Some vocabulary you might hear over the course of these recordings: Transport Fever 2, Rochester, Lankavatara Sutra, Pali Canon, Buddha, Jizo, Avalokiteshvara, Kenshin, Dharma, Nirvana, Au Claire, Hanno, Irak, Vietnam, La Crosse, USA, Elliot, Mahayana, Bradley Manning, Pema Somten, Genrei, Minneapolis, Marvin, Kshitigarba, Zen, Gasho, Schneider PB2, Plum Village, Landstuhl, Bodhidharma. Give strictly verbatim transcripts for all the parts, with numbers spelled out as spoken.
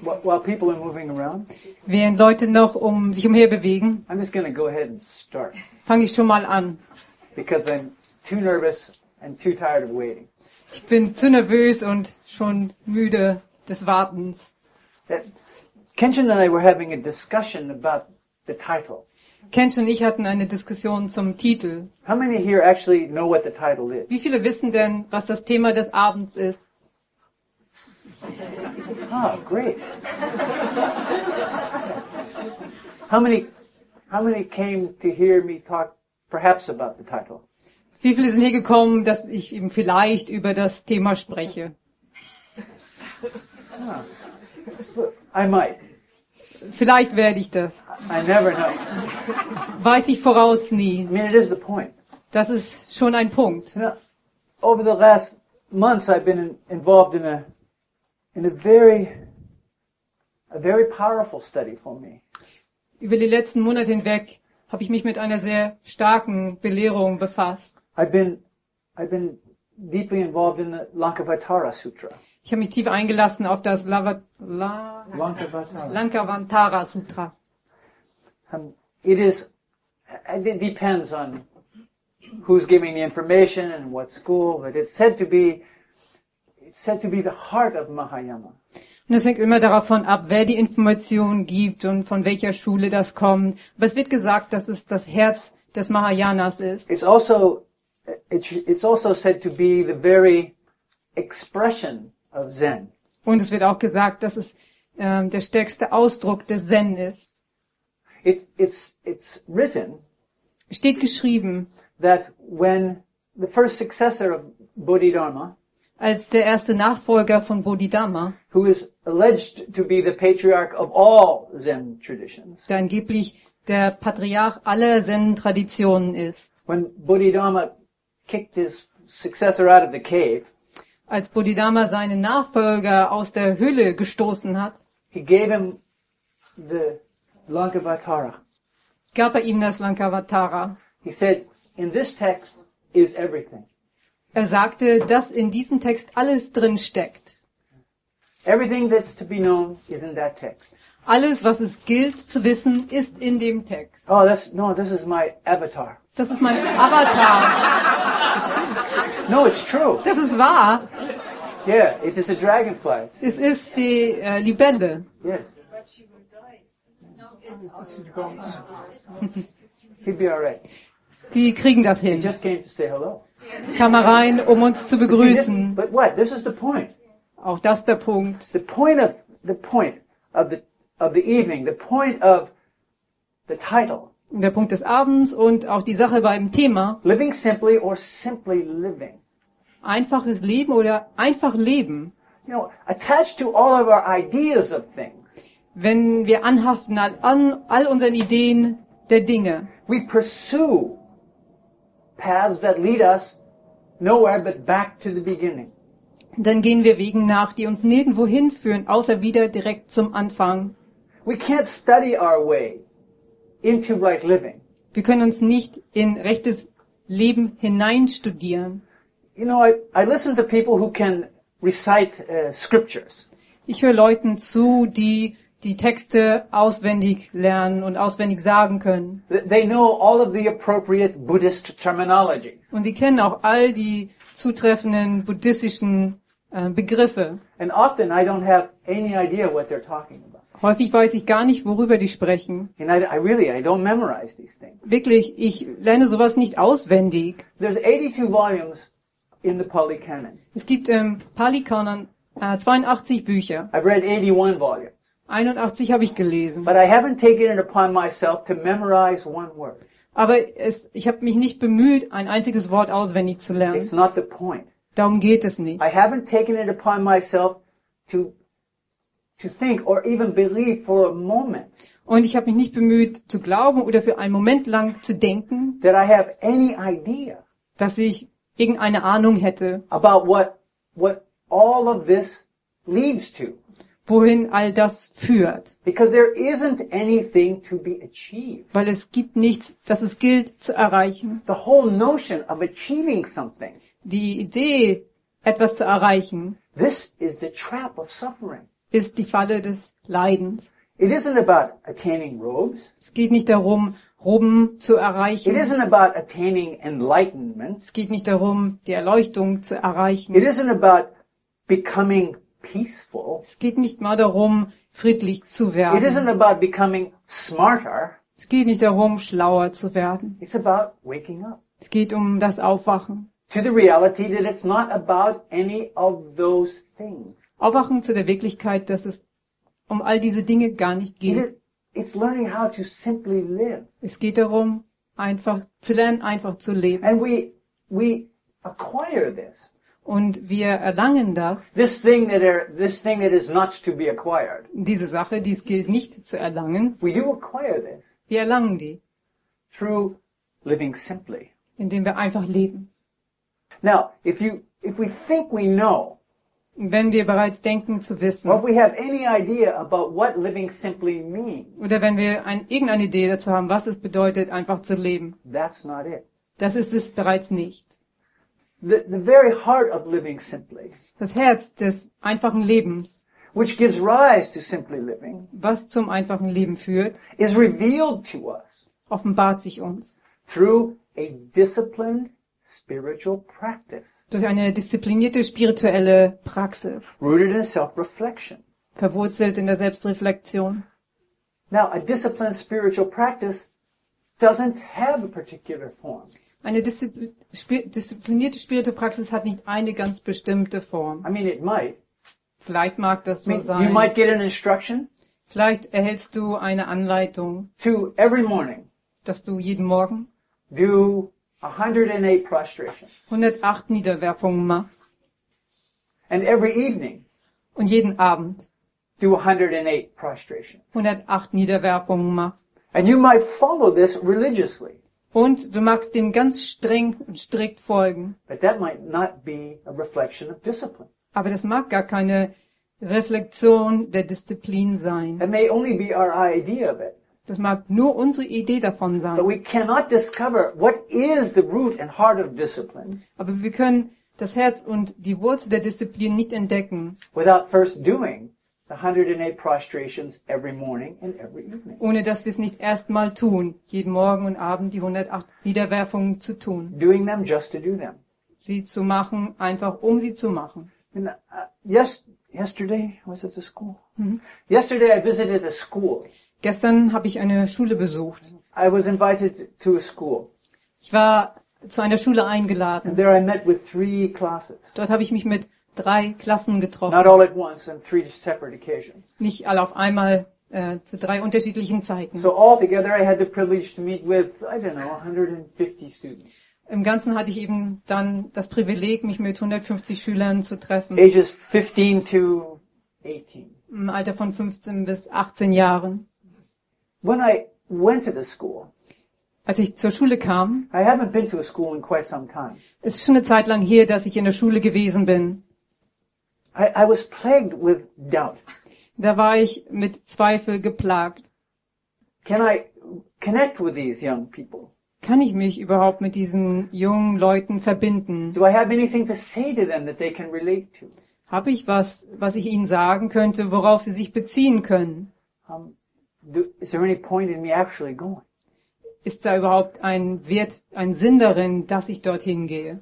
while people are moving around, während Leute noch um sich umher bewegen, I'm just going to go ahead and start. Fange ich schon mal an. Because I'm too nervous and too tired of waiting. Ich bin zu nervös und schon müde des Wartens. Kenshin and I were having a discussion about the title. Kenshin und ich hatten eine Diskussion zum Titel. How many here actually know what the title is? Wie viele wissen denn, was das Thema des Abends ist? Ah, great. How many, how many came to hear me talk perhaps about the title? Wie viele sind hier gekommen, dass ich eben vielleicht über das Thema spreche? Ah. I might. Vielleicht werde ich das. I never know. Weiß ich voraus nie. I mean, it is the point. Das ist schon ein Punkt. You know, over the last months I've been in, involved in a in a very a very powerful study for me. Über die letzten Monate hinweg habe ich mich mit einer sehr starken Belehrung befasst. I've been, I've been deeply involved in the Lankavatara Sutra. Ich habe mich tief eingelassen auf das Lava, La, Lankavatara. Lankavatara Sutra. Um, it is, it depends on who's giving the information and what school, but it's said to be, it's said to be the heart of Mahayana. Und es hängt immer davon ab, wer die Information gibt und von welcher Schule das kommt. Aber es wird gesagt, dass es das Herz des Mahayanas ist. It's also, it's also said to be the very expression of Zen. Und es wird auch gesagt, dass es ähm, der stärkste Ausdruck des Zen ist. It's, it's, it's written, steht geschrieben, that when the first successor of Bodhidharma, als der erste Nachfolger von Bodhidharma, who is alleged to be the patriarch of all Zen traditions, der angeblich der Patriarch aller Zen-Traditionen ist. When Bodhidharma kicked his successor out of the cave, als Bodhidharma seinen Nachfolger aus der Höhle gestoßen hat, he gave him the Lankavatara. Gab er ihm das Lankavatara. He said, in this text is everything. Er sagte, dass in diesem Text alles drin steckt. Everything that's to be known is in that text. Alles, was es gilt zu wissen, ist in dem Text. Oh, that's, no, this is my avatar. Das ist mein Avatar. No, it's true. Das ist wahr. Yeah, it is a dragonfly. Es ist die äh, Libelle. Yeah. He'll be all right. Die kriegen das hin. He just came to say hello. Kam rein, um uns zu begrüßen. But what? This is the point. Auch das ist der Punkt. The point of the point of the of the evening, the point of the title. Der Punkt des Abends und auch die Sache beim Thema. Living simply or simply living. Einfaches Leben oder einfach leben. You know, attached to all of our ideas of things. Wenn wir anhaften an, an all unseren Ideen der Dinge. We pursue paths that lead us nowhere but back to the beginning. Dann gehen wir Wegen nach, die uns nirgendwo hinführen, außer wieder direkt zum Anfang. We can't study our way into right living. Wir können uns nicht in rechtes Leben hineinstudieren. You know, I, I listen to people who can recite uh, scriptures. Ich höre Leuten zu, die die Texte auswendig lernen und auswendig sagen können. They know all of the appropriate Buddhist terminology. Und die kennen auch all die zutreffenden buddhistischen äh, Begriffe. And often I don't have any idea what they're talking about. Häufig weiß ich gar nicht, worüber die sprechen. And I, I really, I don't memorize these things. Wirklich, ich lerne sowas nicht auswendig. There's eighty-two volumes in the Pali Canon. Es gibt im Pali Canon äh, zweiundachtzig Bücher. I've read eighty-one volumes. einundachtzig habe ich gelesen. But I haven't taken it upon myself to memorize one word. Aber es, ich habe mich nicht bemüht, ein einziges Wort auswendig zu lernen. It's not the point. Darum geht es nicht. I haven't taken it upon myself to to think or even believe for a moment. Und ich habe mich nicht bemüht, zu glauben oder für einen Moment lang zu denken, that I have any idea, dass ich irgendeine Ahnung hätte, about what what all of this leads to. Wohin all das führt. Because there isn't anything to be achieved. Weil es gibt nichts, das es gilt zu erreichen. The whole notion of achieving something. Die Idee, etwas zu erreichen. This is the trap of suffering. ist die Falle des Leidens. It isn't about attaining robes. Es geht nicht darum, Roben zu erreichen. It isn't about attaining enlightenment. Es geht nicht darum, die Erleuchtung zu erreichen. It isn't about becoming peaceful. Es geht nicht mal darum, friedlich zu werden. It isn't about becoming smarter. Es geht nicht darum, schlauer zu werden. It's about waking up. Es geht um das Aufwachen. To the reality that it's not about any of those things. Aufwachen zu der Wirklichkeit, dass es um all diese Dinge gar nicht geht. It is, it's learning how to simply live. Es geht darum, einfach zu lernen, einfach zu leben. And we we acquire this. Und wir erlangen das. This thing that are, this thing that is not to be acquired. Diese Sache, die es gilt nicht zu erlangen. We do acquire this. Wir erlangen die. Through living simply. Indem wir einfach leben. Now, if you, if we think we know, wenn wir bereits denken zu wissen, or if we have any idea about what living simply means, oder wenn wir ein, irgendeine Idee dazu haben, was es bedeutet, einfach zu leben, that's not it. Das ist es bereits nicht. The, the very heart of living simply, das Herz des einfachen Lebens, which gives rise to simply living, was zum einfachen Leben führt, is revealed to us, offenbart sich uns, through a disciplined spiritual practice, durch eine disziplinierte spirituelle Praxis, rooted in self-reflection, verwurzelt in der Selbstreflexion. Now, a disciplined spiritual practice doesn't have a particular form. Eine Diszi- spi- disziplinierte spirituelle Praxis hat nicht eine ganz bestimmte Form. I mean, it might. Vielleicht mag das so I mean, sein. You might get an instruction. Vielleicht erhältst du eine Anleitung. To every morning. Dass du jeden Morgen. Do one hundred eight prostrations. hundertacht Niederwerfungen machst. And every evening. Und jeden Abend. Do one hundred eight prostrations. hundertacht Niederwerfungen machst. And you might follow this religiously. Und du magst dem ganz streng und strikt folgen. But that might not be a reflection of discipline. Aber das mag gar keine Reflexion der Disziplin sein. That may only be our idea of it. Das mag nur unsere Idee davon sein. But we cannot discover what is the root and heart of discipline. Aber wir können das Herz und die Wurzel der Disziplin nicht entdecken. Without first doing the one hundred eight prostrations every morning and every evening. Ohne dass wir es nicht erstmal tun, jeden Morgen und Abend die hundertacht Niederwerfungen zu tun. Doing them just to do them. Sie zu machen, einfach um sie zu machen. And, uh, yes, yesterday was at the school. Mm-hmm. Yesterday I visited a school. Gestern habe ich eine Schule besucht. I was invited to a school. Ich war zu einer Schule eingeladen. And there I met with three classes. Dort habe ich mich mit drei Klassen getroffen. Not all at once, on three separate occasions. Nicht alle auf einmal, äh, zu drei unterschiedlichen Zeiten. So all together I had the privilege to meet with, I don't know, one hundred fifty students. Im Ganzen hatte ich eben dann das Privileg, mich mit hundertfünfzig Schülern zu treffen. Ages fifteen to eighteen. Im Alter von fünfzehn bis achtzehn Jahren. When I went to the school, als ich zur Schule kam, I haven't been to a school in quite some time. Es ist schon eine Zeit lang her, dass ich in der Schule gewesen bin. I, I was plagued with doubt. Da war ich mit Zweifel geplagt. Can I connect with these young people? Kann ich mich überhaupt mit diesen jungen Leuten verbinden? Do I have anything to say to them that they can relate to? Habe ich was, was ich ihnen sagen könnte, worauf sie sich beziehen können? Um, Do, is there any point in me actually going? Ist da überhaupt ein Wert, ein Sinn darin, dass ich dorthin gehe?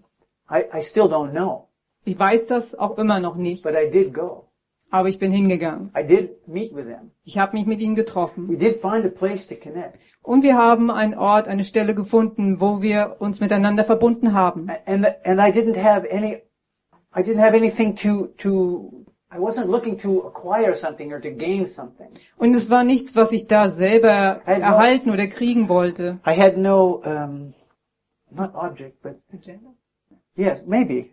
I, I still don't know. Ich weiß das auch immer noch nicht. But I did go. Aber ich bin hingegangen. I did meet with them. Ich habe mich mit ihnen getroffen. We did find a place to connect. Und wir haben einen Ort, eine Stelle gefunden, wo wir uns miteinander verbunden haben. And the, and I didn't have any, I didn't have anything to to. I wasn't looking to acquire something or to gain something. Und es war nichts, was ich da selber erhalten no, oder kriegen wollte. I had no, um, not object, but agenda. Yes, maybe.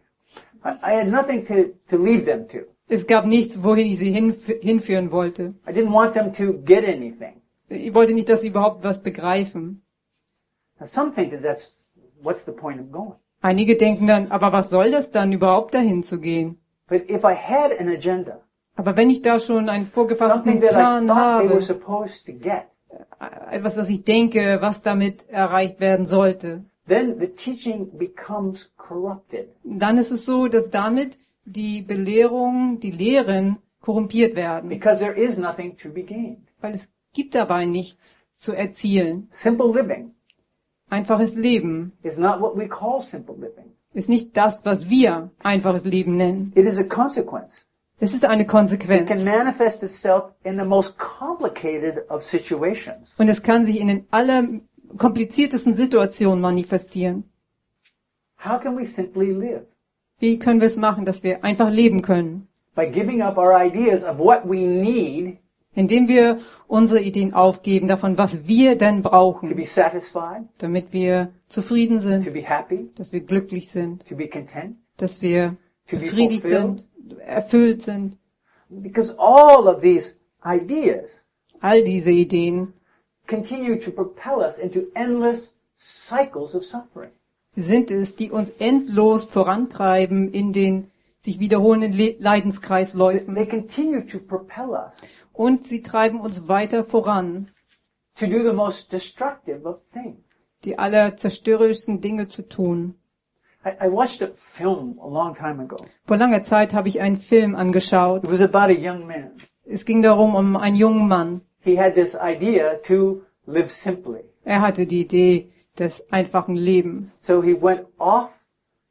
I, I had nothing to to lead them to. Es gab nichts, wohin ich sie hinf- hinführen wollte. I didn't want them to get anything. Ich wollte nicht, dass sie überhaupt was begreifen. Now some think that that's what's the point of going. Einige denken dann, aber was soll das dann überhaupt dahin zu gehen? But if I had an agenda, aber wenn ich da schon einen vorgefassten Plan habe, etwas, was ich denke, was damit erreicht werden sollte, then the teaching becomes corrupted. Dann ist es so, dass damit die Belehrung, die Lehren korrumpiert werden. Because there is nothing to be gained. Weil es gibt dabei nichts zu erzielen. Simple living. Einfaches Leben is not what we call simple living. Ist nicht das, was wir einfaches Leben nennen. It is a consequence. Es ist eine Konsequenz. It can manifest itself in the most complicated of situations. Und es kann sich in den allerkompliziertesten Situationen manifestieren. How can we simply live? Wie können wir es machen, dass wir einfach leben können? By giving up our ideas of what we need, indem wir unsere Ideen aufgeben davon, was wir denn brauchen, to be satisfied, damit wir zufrieden sind, to be happy, dass wir glücklich sind, to be content, dass wir befriedigt sind, erfüllt sind. Because all of these ideas, all diese Ideen, continue to propel us into endless cycles of suffering. Sind es, die uns endlos vorantreiben in den sich wiederholenden Le- Leidenskreisläufen. They continue to propel us. Und sie treiben uns weiter voran, to do the most destructive of things. Die allerzerstörerischsten Dinge zu tun. I, I watched a film a long time ago. Vor langer Zeit habe ich einen Film angeschaut. It was about a young man. Es ging darum, um einen jungen Mann. He had this idea to live simply. Er hatte die Idee des einfachen Lebens. So he went off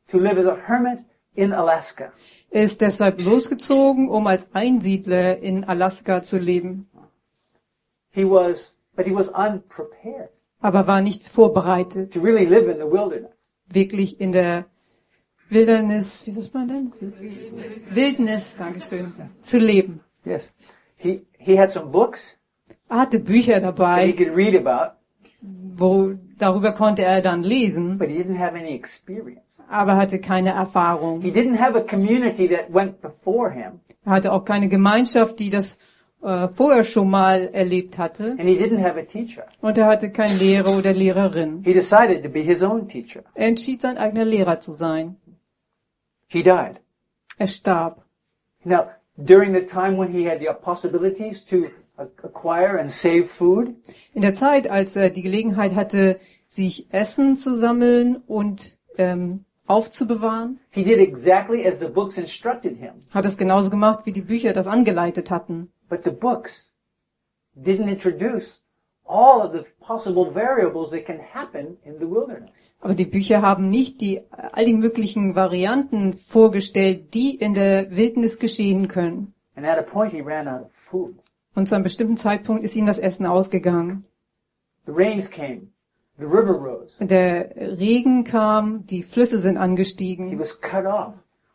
to live as a hermit in Alaska. Er ist deshalb losgezogen, um als Einsiedler in Alaska zu leben. He was, but he was unprepared. Aber war nicht vorbereitet. To really live in the wilderness. Wirklich in der Wildernis, wie sagt man denn? Wildnis, Wildnis, Dankeschön, zu leben. Yes. He he had some books. Er hatte Bücher dabei. That he could read about. Wo darüber konnte er dann lesen. But he didn't have any experience. Aber hatte keine Erfahrung. He didn't have a community that went before him. Er hatte auch keine Gemeinschaft, die das äh, vorher schon mal erlebt hatte. And he didn't have a teacher. Und er hatte keinen Lehrer oder Lehrerin. He decided to be his own teacher. Er entschied, sein eigener Lehrer zu sein. He died. Er starb. Now, during the time when he had the possibilities to acquire and save food. In der Zeit, als er die Gelegenheit hatte, sich Essen zu sammeln und ähm, aufzubewahren. He did exactly as the books instructed him. Hat es genauso gemacht, wie die Bücher das angeleitet hatten. But the books didn't introduce all of the possible variables that can happen in the wilderness. Aber die Bücher haben nicht die all die möglichen Varianten vorgestellt, die in der Wildnis geschehen können. And at a point he ran out of food. Und zu einem bestimmten Zeitpunkt ist ihm das Essen ausgegangen. The rains came. The river rose. Der Regen kam, die Flüsse sind angestiegen. He was cut off.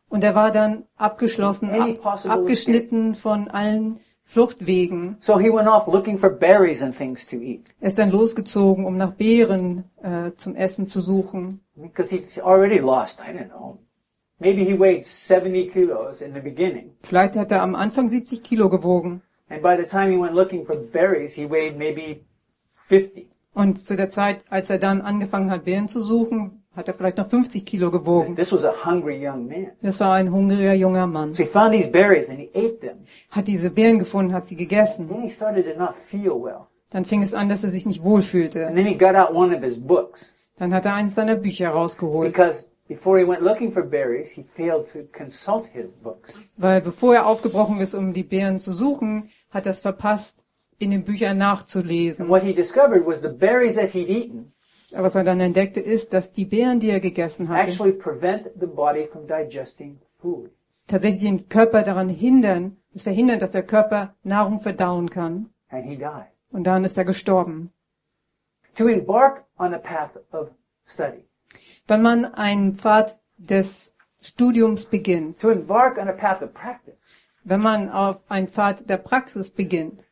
Und er war dann abgeschlossen, ab, abgeschnitten von allen Fluchtwegen. So he went off looking for berries and things to eat. Er ist dann losgezogen, um nach Beeren äh, zum Essen zu suchen. Because he's already lost, I don't know. Maybe he weighed seventy kilos in the beginning. Vielleicht hat er am Anfang siebzig Kilo gewogen. And by the time he went looking for berries, he weighed maybe fifty. Und zu der Zeit, als er dann angefangen hat, Beeren zu suchen, hat er vielleicht noch fünfzig Kilo gewogen. This was a hungry young man. Das war ein hungriger junger Mann. So he found these berries and he ate them. Hat diese Beeren gefunden, hat sie gegessen. Then he started to not feel well. Dann fing es an, dass er sich nicht wohlfühlte. And then he got out one of his books. Dann hat er eines seiner Bücher rausgeholt. Because before he went looking for berries, he failed to consult his books. Weil bevor er aufgebrochen ist, um die Beeren zu suchen, hat er es verpasst, in den Büchern nachzulesen. What he discovered was the berries that he'd eaten. Was er dann entdeckte, ist, dass die Beeren, die er gegessen hatte, actually prevent the body from digesting food. Tatsächlich den Körper daran hindern, es verhindern, dass der Körper Nahrung verdauen kann. And he died. Und dann ist er gestorben. To embark on a path of study. Wenn man einen Pfad des Studiums beginnt. To embark on a path of practice. Wenn man auf einen Pfad der Praxis beginnt.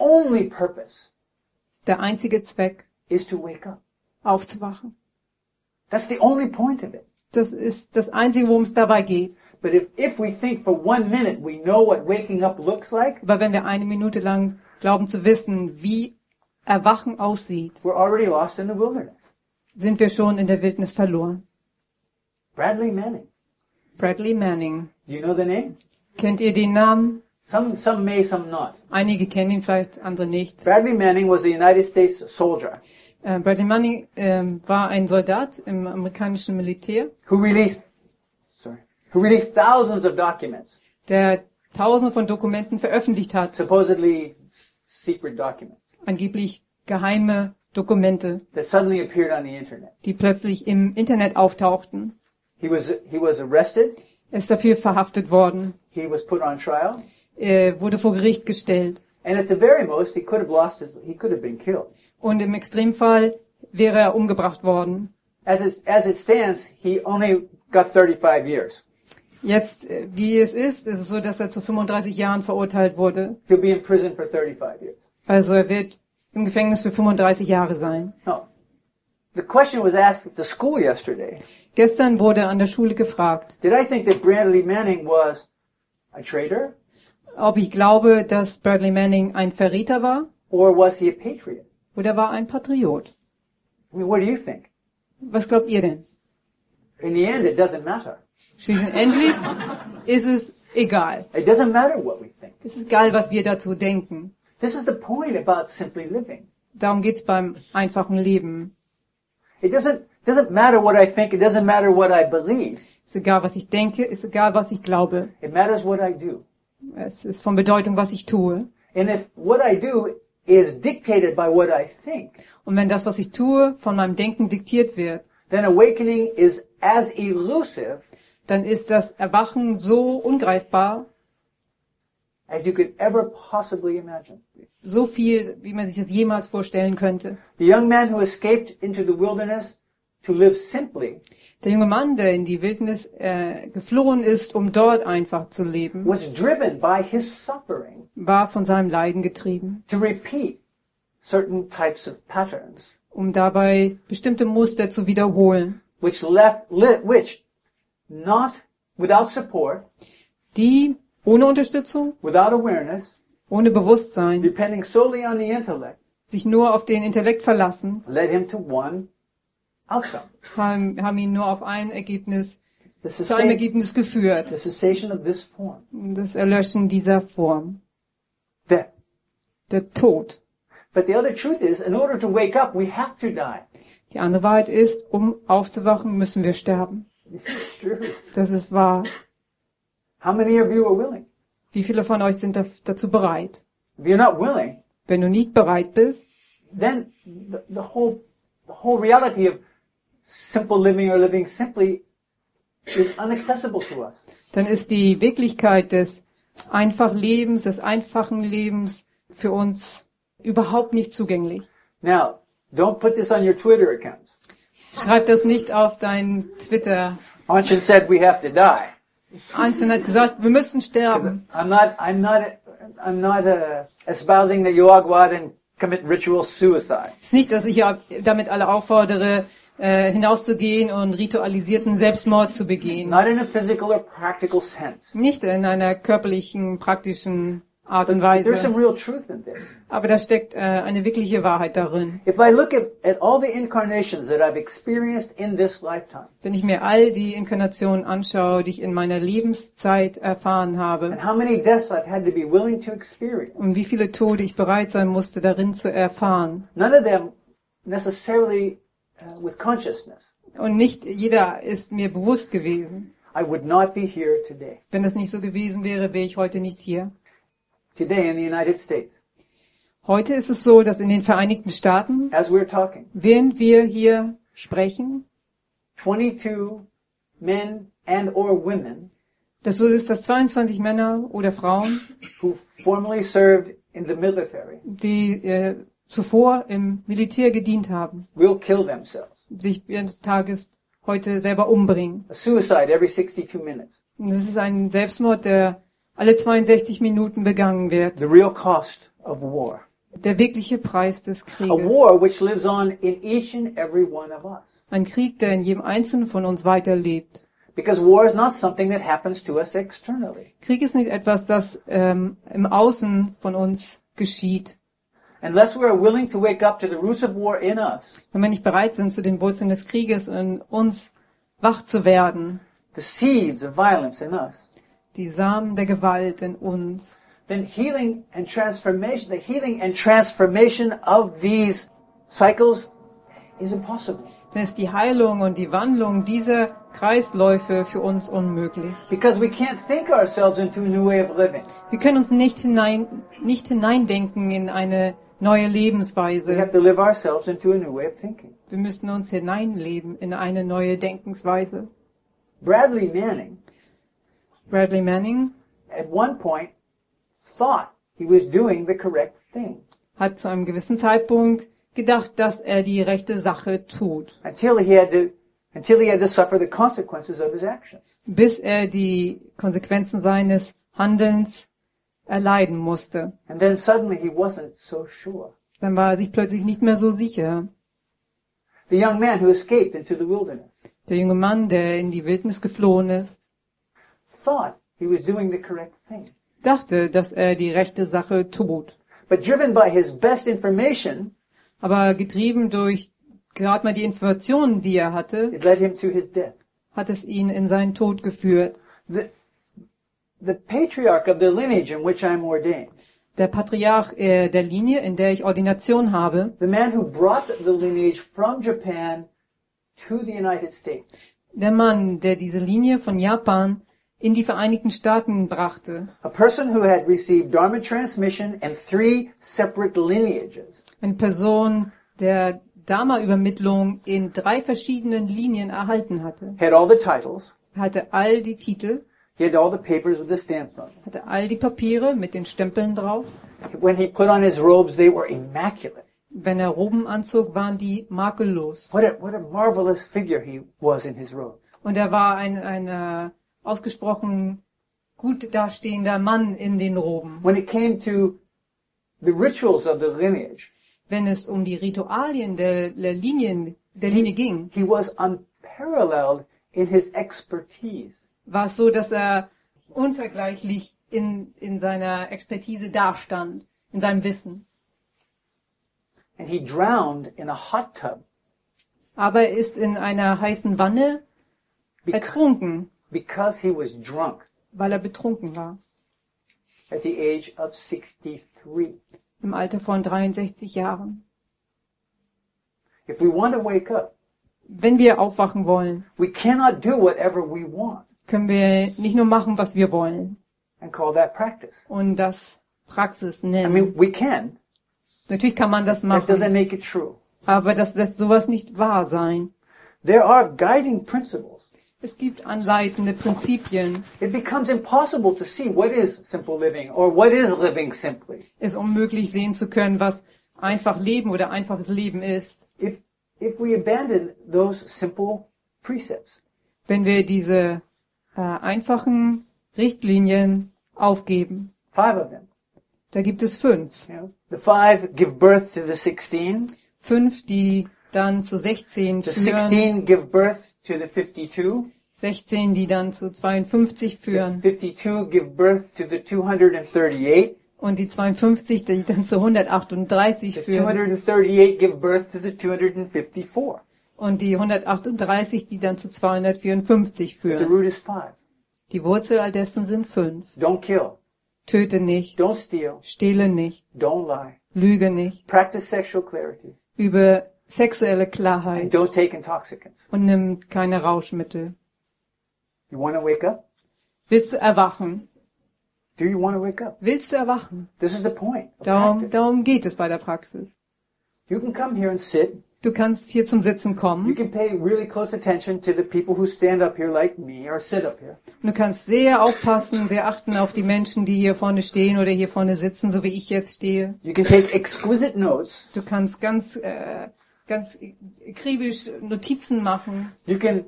Only purpose der einzige Zweck is to wake up. Aufzuwachen. That's the only point of it. Das ist das einzige, worum es dabei geht. But if if we think for one minute we know what waking up looks like, aber wenn wir eine Minute lang glauben zu wissen, wie Erwachen aussieht, we're already lost in the wilderness. Sind wir schon in der Wildnis verloren. Bradley Manning. Bradley Manning. Do you know the name? Kennt ihr den Namen? Some, some may, some not. Einige kennen ihn vielleicht, andere nicht. Bradley Manning was a United States soldier. Uh, Bradley Manning ähm, war ein Soldat im amerikanischen Militär. Who released, sorry, who released thousands of documents. Der Tausende von Dokumenten veröffentlicht hat. Supposedly secret documents. Angeblich geheime Dokumente, that suddenly appeared on the internet. Die plötzlich im Internet auftauchten. He was, he was arrested. Er ist dafür verhaftet worden. He was put on trial. Er wurde vor Gericht gestellt. And at the very most, he could have lost his, he could have been killed. Und im Extremfall wäre er umgebracht worden. As it, as it stands, he only got thirty-five years. Jetzt, wie es ist, ist es so, dass er zu fünfunddreißig Jahren verurteilt wurde. He'll be in prison for thirty-five years. Also er wird im Gefängnis für fünfunddreißig Jahre sein. No. The question was asked at the school yesterday. Gestern wurde an der Schule gefragt. Did I think that Bradley Manning was a traitor? Ob ich glaube, dass Bradley Manning ein Verräter war? Or was he a patriot? Oder war ein Patriot? I mean, what do you think? Was glaubt ihr denn? In the end, it doesn't matter. Schließlich ist es egal. It doesn't matter what we think. Es ist egal, was wir dazu denken. This is the point about simply living. Darum geht's beim einfachen Leben. It doesn't doesn't matter what I think. It doesn't matter what I believe. Es ist egal, was ich denke. Es ist egal, was ich glaube. It matters what I do. Es ist von Bedeutung, was ich tue. And if what I do is dictated by what I think. Und wenn das, was ich tue, von meinem Denken diktiert wird, then awakening is as elusive. Dann ist das Erwachen so ungreifbar. As you could ever possibly imagine. So viel, wie man sich das jemals vorstellen könnte. The young man who escaped into the wilderness to live simply. Der junge Mann, der in die Wildnis äh, geflohen ist, um dort einfach zu leben, was driven by his suffering. War von seinem Leiden getrieben. To repeat certain types of patterns. Um dabei bestimmte Muster zu wiederholen. Which left, which not without support. Die ohne Unterstützung, without awareness, ohne Bewusstsein, depending solely on the intellect, sich nur auf den Intellekt verlassen, led him to one outcome. Haben, haben ihn nur auf ein Ergebnis, zu einem Ergebnis geführt. The cessation of this form. Das Erlöschen dieser Form. Death. Der Tod. But the other truth is, in order to wake up, we have to die. Die andere Wahrheit ist, um aufzuwachen, müssen wir sterben. Das ist wahr. How many of you are willing? Wie viele von euch sind dazu bereit? If you're not willing, wenn du nicht bereit bist, then the, the whole the whole reality of simple living or living simply is inaccessible to us. Dann ist die Wirklichkeit des einfachen Lebens, des einfachen Lebens für uns überhaupt nicht zugänglich. Now, don't put this on your Twitter accounts. Schreib das nicht auf deinen Twitter. Hanschen said we have to die. Einstein hat gesagt, wir müssen sterben. I'm not, I'm not, I'm not uh, espousing that you all go out and commit ritual suicide. Es ist nicht, dass ich ja damit alle auffordere, äh, hinauszugehen und ritualisierten Selbstmord zu begehen. Not in a physical or practical sense. Nicht in einer körperlichen, praktischen Art und Weise. There's some real truth in this. Aber da steckt äh, eine wirkliche Wahrheit darin. If I look at, at all the incarnations that I've experienced in this lifetime. Wenn ich mir all die Inkarnationen anschaue, die ich in meiner Lebenszeit erfahren habe. And how many deaths I've had to be willing to experience. Und wie viele Tode ich bereit sein musste, darin zu erfahren. None of them necessarily uh, with consciousness. Und nicht jeder ist mir bewusst gewesen. I would not be here today. Wenn das nicht so gewesen wäre, wäre ich heute nicht hier. Today in the United States. Heute ist es so, dass in den Vereinigten Staaten, as we're talking, während wir hier sprechen, twenty-two men and or women, das so ist, dass zweiundzwanzig Männer oder Frauen, who formerly served in the military, die äh, zuvor im Militär gedient haben, will kill themselves. Sich eines Tages heute selber umbringen. A suicide every sixty-two minutes. Das ist ein Selbstmord, der alle zweiundsechzig Minuten begangen wird. The real cost of war. Der wirkliche Preis des Krieges. A war which lives on in each and every one of us. Ein Krieg, der in jedem Einzelnen von uns weiterlebt. Because war is not something that happens to us externally. Krieg ist nicht etwas, das ähm, im Außen von uns geschieht. Unless we are willing to wake up to the roots of war in us. Wenn wir nicht bereit sind, zu den Wurzeln des Krieges in uns wach zu werden. The seeds of violence in us. Die Samen der Gewalt in uns. Then healing and transformation, the healing and transformation of these cycles is impossible. Dann ist die Heilung und die Wandlung dieser Kreisläufe für uns unmöglich. Because we can't think ourselves into a new way of living. Wir können uns nicht hinein nicht hineindenken in eine neue Lebensweise. We have to live ourselves into a new way of thinking. Wir müssen uns hineinleben in eine neue Denkensweise. Bradley Manning. Bradley Manning. At one point, thought he was doing the correct thing. Hat zu einem gewissen Zeitpunkt gedacht, dass er die rechte Sache tut. Until he had to Until he had to suffer the consequences of his action. Bis er die Konsequenzen seines Handelns erleiden musste. And then suddenly he wasn't so sure. Dann war er sich plötzlich nicht mehr so sicher. The young man who escaped into the wilderness. Der junge Mann, der in die Wildnis geflohen ist, thought he was doing the correct thing. Dachte, dass er die rechte Sache tut. But driven by his best information. Aber getrieben durch gerade mal die Informationen, die er hatte, hat es ihn in seinen Tod geführt. The, the patriarch of the lineage in which I'm ordained. Der Patriarch äh, der Linie, in der ich Ordination habe. The man who brought the lineage from Japan to the United States. Der Mann, der diese Linie von Japan in die Vereinigten Staaten brachte. A person who had received Dharma transmission and three separate lineages. Eine Person, der Dharma-Übermittlung in drei verschiedenen Linien erhalten hatte. Had all the titles, hatte all die Titel. He had all the papers with the stamps on. Hatte all die Papiere mit den Stempeln drauf. When he put on his robes, they were immaculate. Wenn er Roben anzog, waren die makellos. What a, what a marvelous figure he was in his robe. Und er war ein, ein äh, ausgesprochen gut dastehender Mann in den Roben. When it came to the rituals of the lineage, wenn es um die Ritualien der, der Linien der Linie ging, he was unparalleled in his expertise. War es so, dass er unvergleichlich in in seiner Expertise dastand, in seinem Wissen. And he drowned in a hot tub. Aber er ist in einer heißen Wanne ertrunken, because he was drunk. Weil er betrunken war. At the age of sixty-three. Im Alter von dreiundsechzig Jahren. If we want to wake up, wenn wir aufwachen wollen, we cannot do whatever we want, können wir nicht nur machen, was wir wollen, and call that practice. Und das Praxis nennen. I mean, we can. Natürlich kann man das machen, that doesn't make it true. Aber das lässt sowas nicht wahr sein. There are guiding principles. Es gibt anleitende Prinzipien. It becomes impossible to see what is simple living or what is living simply. Es ist unmöglich sehen zu können, was einfach Leben oder einfaches Leben ist. If, if we abandon those simple precepts. Wenn wir diese äh, einfachen Richtlinien aufgeben. Five of them. Da gibt es fünf. Yeah. The five give birth to the sixteen. Fünf, die dann zu sechzehn führen. The sixteen give birth to the fifty-two. sechzehn, die dann zu zweiundfünfzig führen. The fifty-two give birth to the two hundred thirty-eight. Und die zweiundfünfzig, die dann zu hundertachtunddreißig the führen. two hundred thirty-eight give birth to the two hundred fifty-four. Und die hundertachtunddreißig, die dann zu zweihundertvierundfünfzig führen. The root is five. Die Wurzel all dessen sind fünf. Don't kill. Töte nicht. Don't steal. Stehle nicht. Don't lie. Lüge nicht. Practice sexual clarity. Über sexuelle Klarheit. And don't take intoxicants. Und nimmt keine Rauschmittel. You want to wake up? Willst du erwachen? Do you want to wake up? Willst du erwachen? This is the point. Darum, darum geht es bei der Praxis. You can come here and sit. Du kannst hier zum Sitzen kommen. You can pay really close attention to the people who stand up here like me or sit up here. Und du kannst sehr aufpassen, sehr achten auf die Menschen, die hier vorne stehen oder hier vorne sitzen, so wie ich jetzt stehe. You can take exquisite notes. Du kannst ganz äh, ganz akribisch Notizen machen. You can,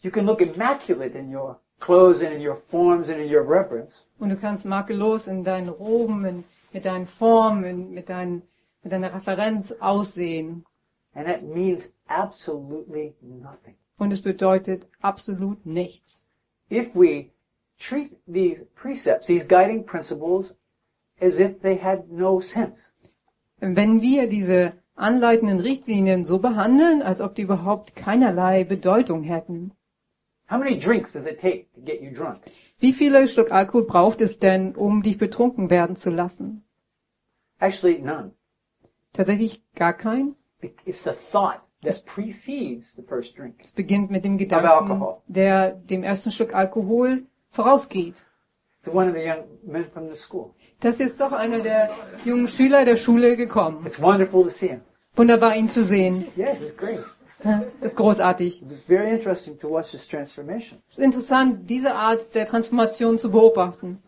you can look immaculate in your clothes and in your forms and in your reverence. Und du kannst makellos in deinen Roben, in, mit deinen Formen, in, mit, dein, mit deiner Referenz aussehen. And that means absolutely nothing. Und es bedeutet absolut nichts. If we treat these precepts, these guiding principles, as if they had no sense. Wenn wir diese anleitenden Richtlinien so behandeln, als ob die überhaupt keinerlei Bedeutung hätten. How many drinks does it take to get you drunk? Wie viele Schluck Alkohol braucht es denn, um dich betrunken werden zu lassen? Actually, none. Tatsächlich gar kein. It's the thought that precedes the first drink. Es beginnt mit dem Gedanken, der dem ersten Schluck Alkohol vorausgeht. So one of the young men from the school. Das ist doch einer der jungen Schüler der Schule gekommen. It's wonderful to see him. Wunderbar, ihn zu sehen. Yes, it's great. Das ist großartig. It was very interesting to watch this transformation. Es ist interessant, diese Art der Transformation zu beobachten.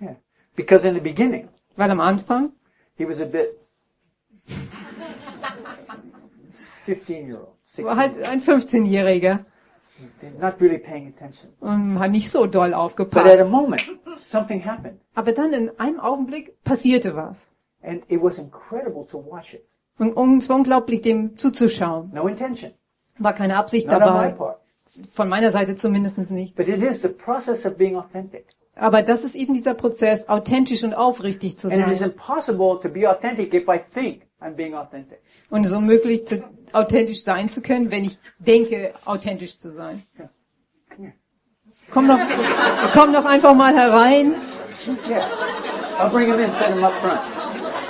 Yeah. Because in the beginning, weil am Anfang, he was a bit fifteen-year-old, war halt ein fünfzehnjähriger. Not really paying attention. Und hat nicht so doll aufgepasst. But at a moment, something happened. Aber dann in einem Augenblick passierte was. And it was incredible to watch it. Und es war unglaublich, dem zuzuschauen. No intention. War keine Absicht Not dabei. On my part. Von meiner Seite zumindest nicht. But it is the process of being authentic. Aber das ist eben dieser Prozess, authentisch und aufrichtig zu sein. And it is impossible to be authentic if I think I'm being authentic. Und es ist unmöglich, zu, authentisch sein zu können, wenn ich denke, authentisch zu sein. Yeah. Come komm doch, komm doch einfach mal herein. Yeah. I'll bring him in, set him up front.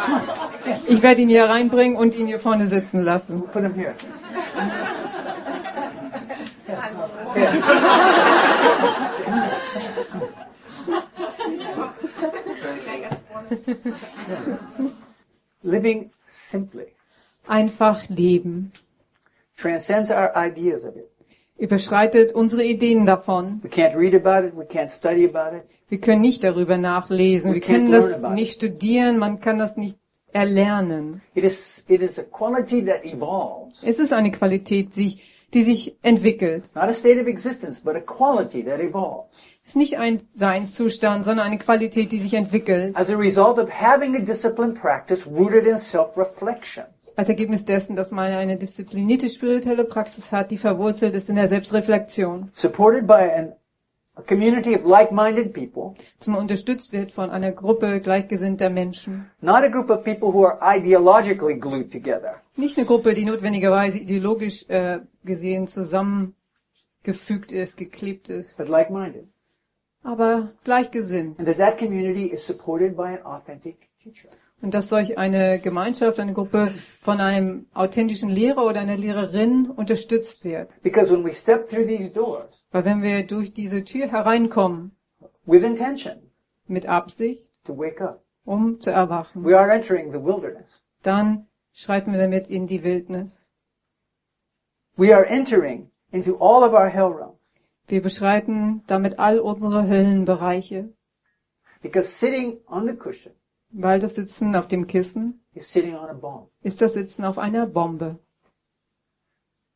Come on. Yeah. Ich werde ihn hier reinbringen und ihn hier vorne sitzen lassen. We'll put him here. Yeah. Yeah. Living simply. Einfach leben. Transcends our ideas of it. Überschreitet unsere Ideen davon. We can't read about it, we can't study about it. Wir können nicht darüber nachlesen, we wir können das nicht studieren, man kann das nicht erlernen. It is, it is a quality that evolves. Es ist eine Qualität, die sich entwickelt. Not a state of existence, but a quality that evolves. Es ist nicht ein Seinszustand, sondern eine Qualität, die sich entwickelt. As a result of having a disciplined practice rooted in self-reflection. Als Ergebnis dessen, dass man eine disziplinierte spirituelle Praxis hat, die verwurzelt ist in der Selbstreflexion. Supported by an, a community of like-minded people. Zum unterstützt wird von einer Gruppe gleichgesinnter Menschen. Not a group of people who are ideologically glued together. Nicht eine Gruppe, die notwendigerweise ideologisch äh, gesehen zusammengefügt ist, geklebt ist. But like-minded. Aber gleichgesinnt. Und dass solch eine Gemeinschaft, eine Gruppe von einem authentischen Lehrer oder einer Lehrerin unterstützt wird. Weil wenn wir durch diese Tür hereinkommen, mit Absicht, um zu erwachen, dann schreiten wir damit in die Wildnis. Wir beschreiten damit all unsere Höllenbereiche. Because sitting on the cushion, weil das Sitzen auf dem Kissen is sitting on a bomb. Ist das Sitzen auf einer Bombe.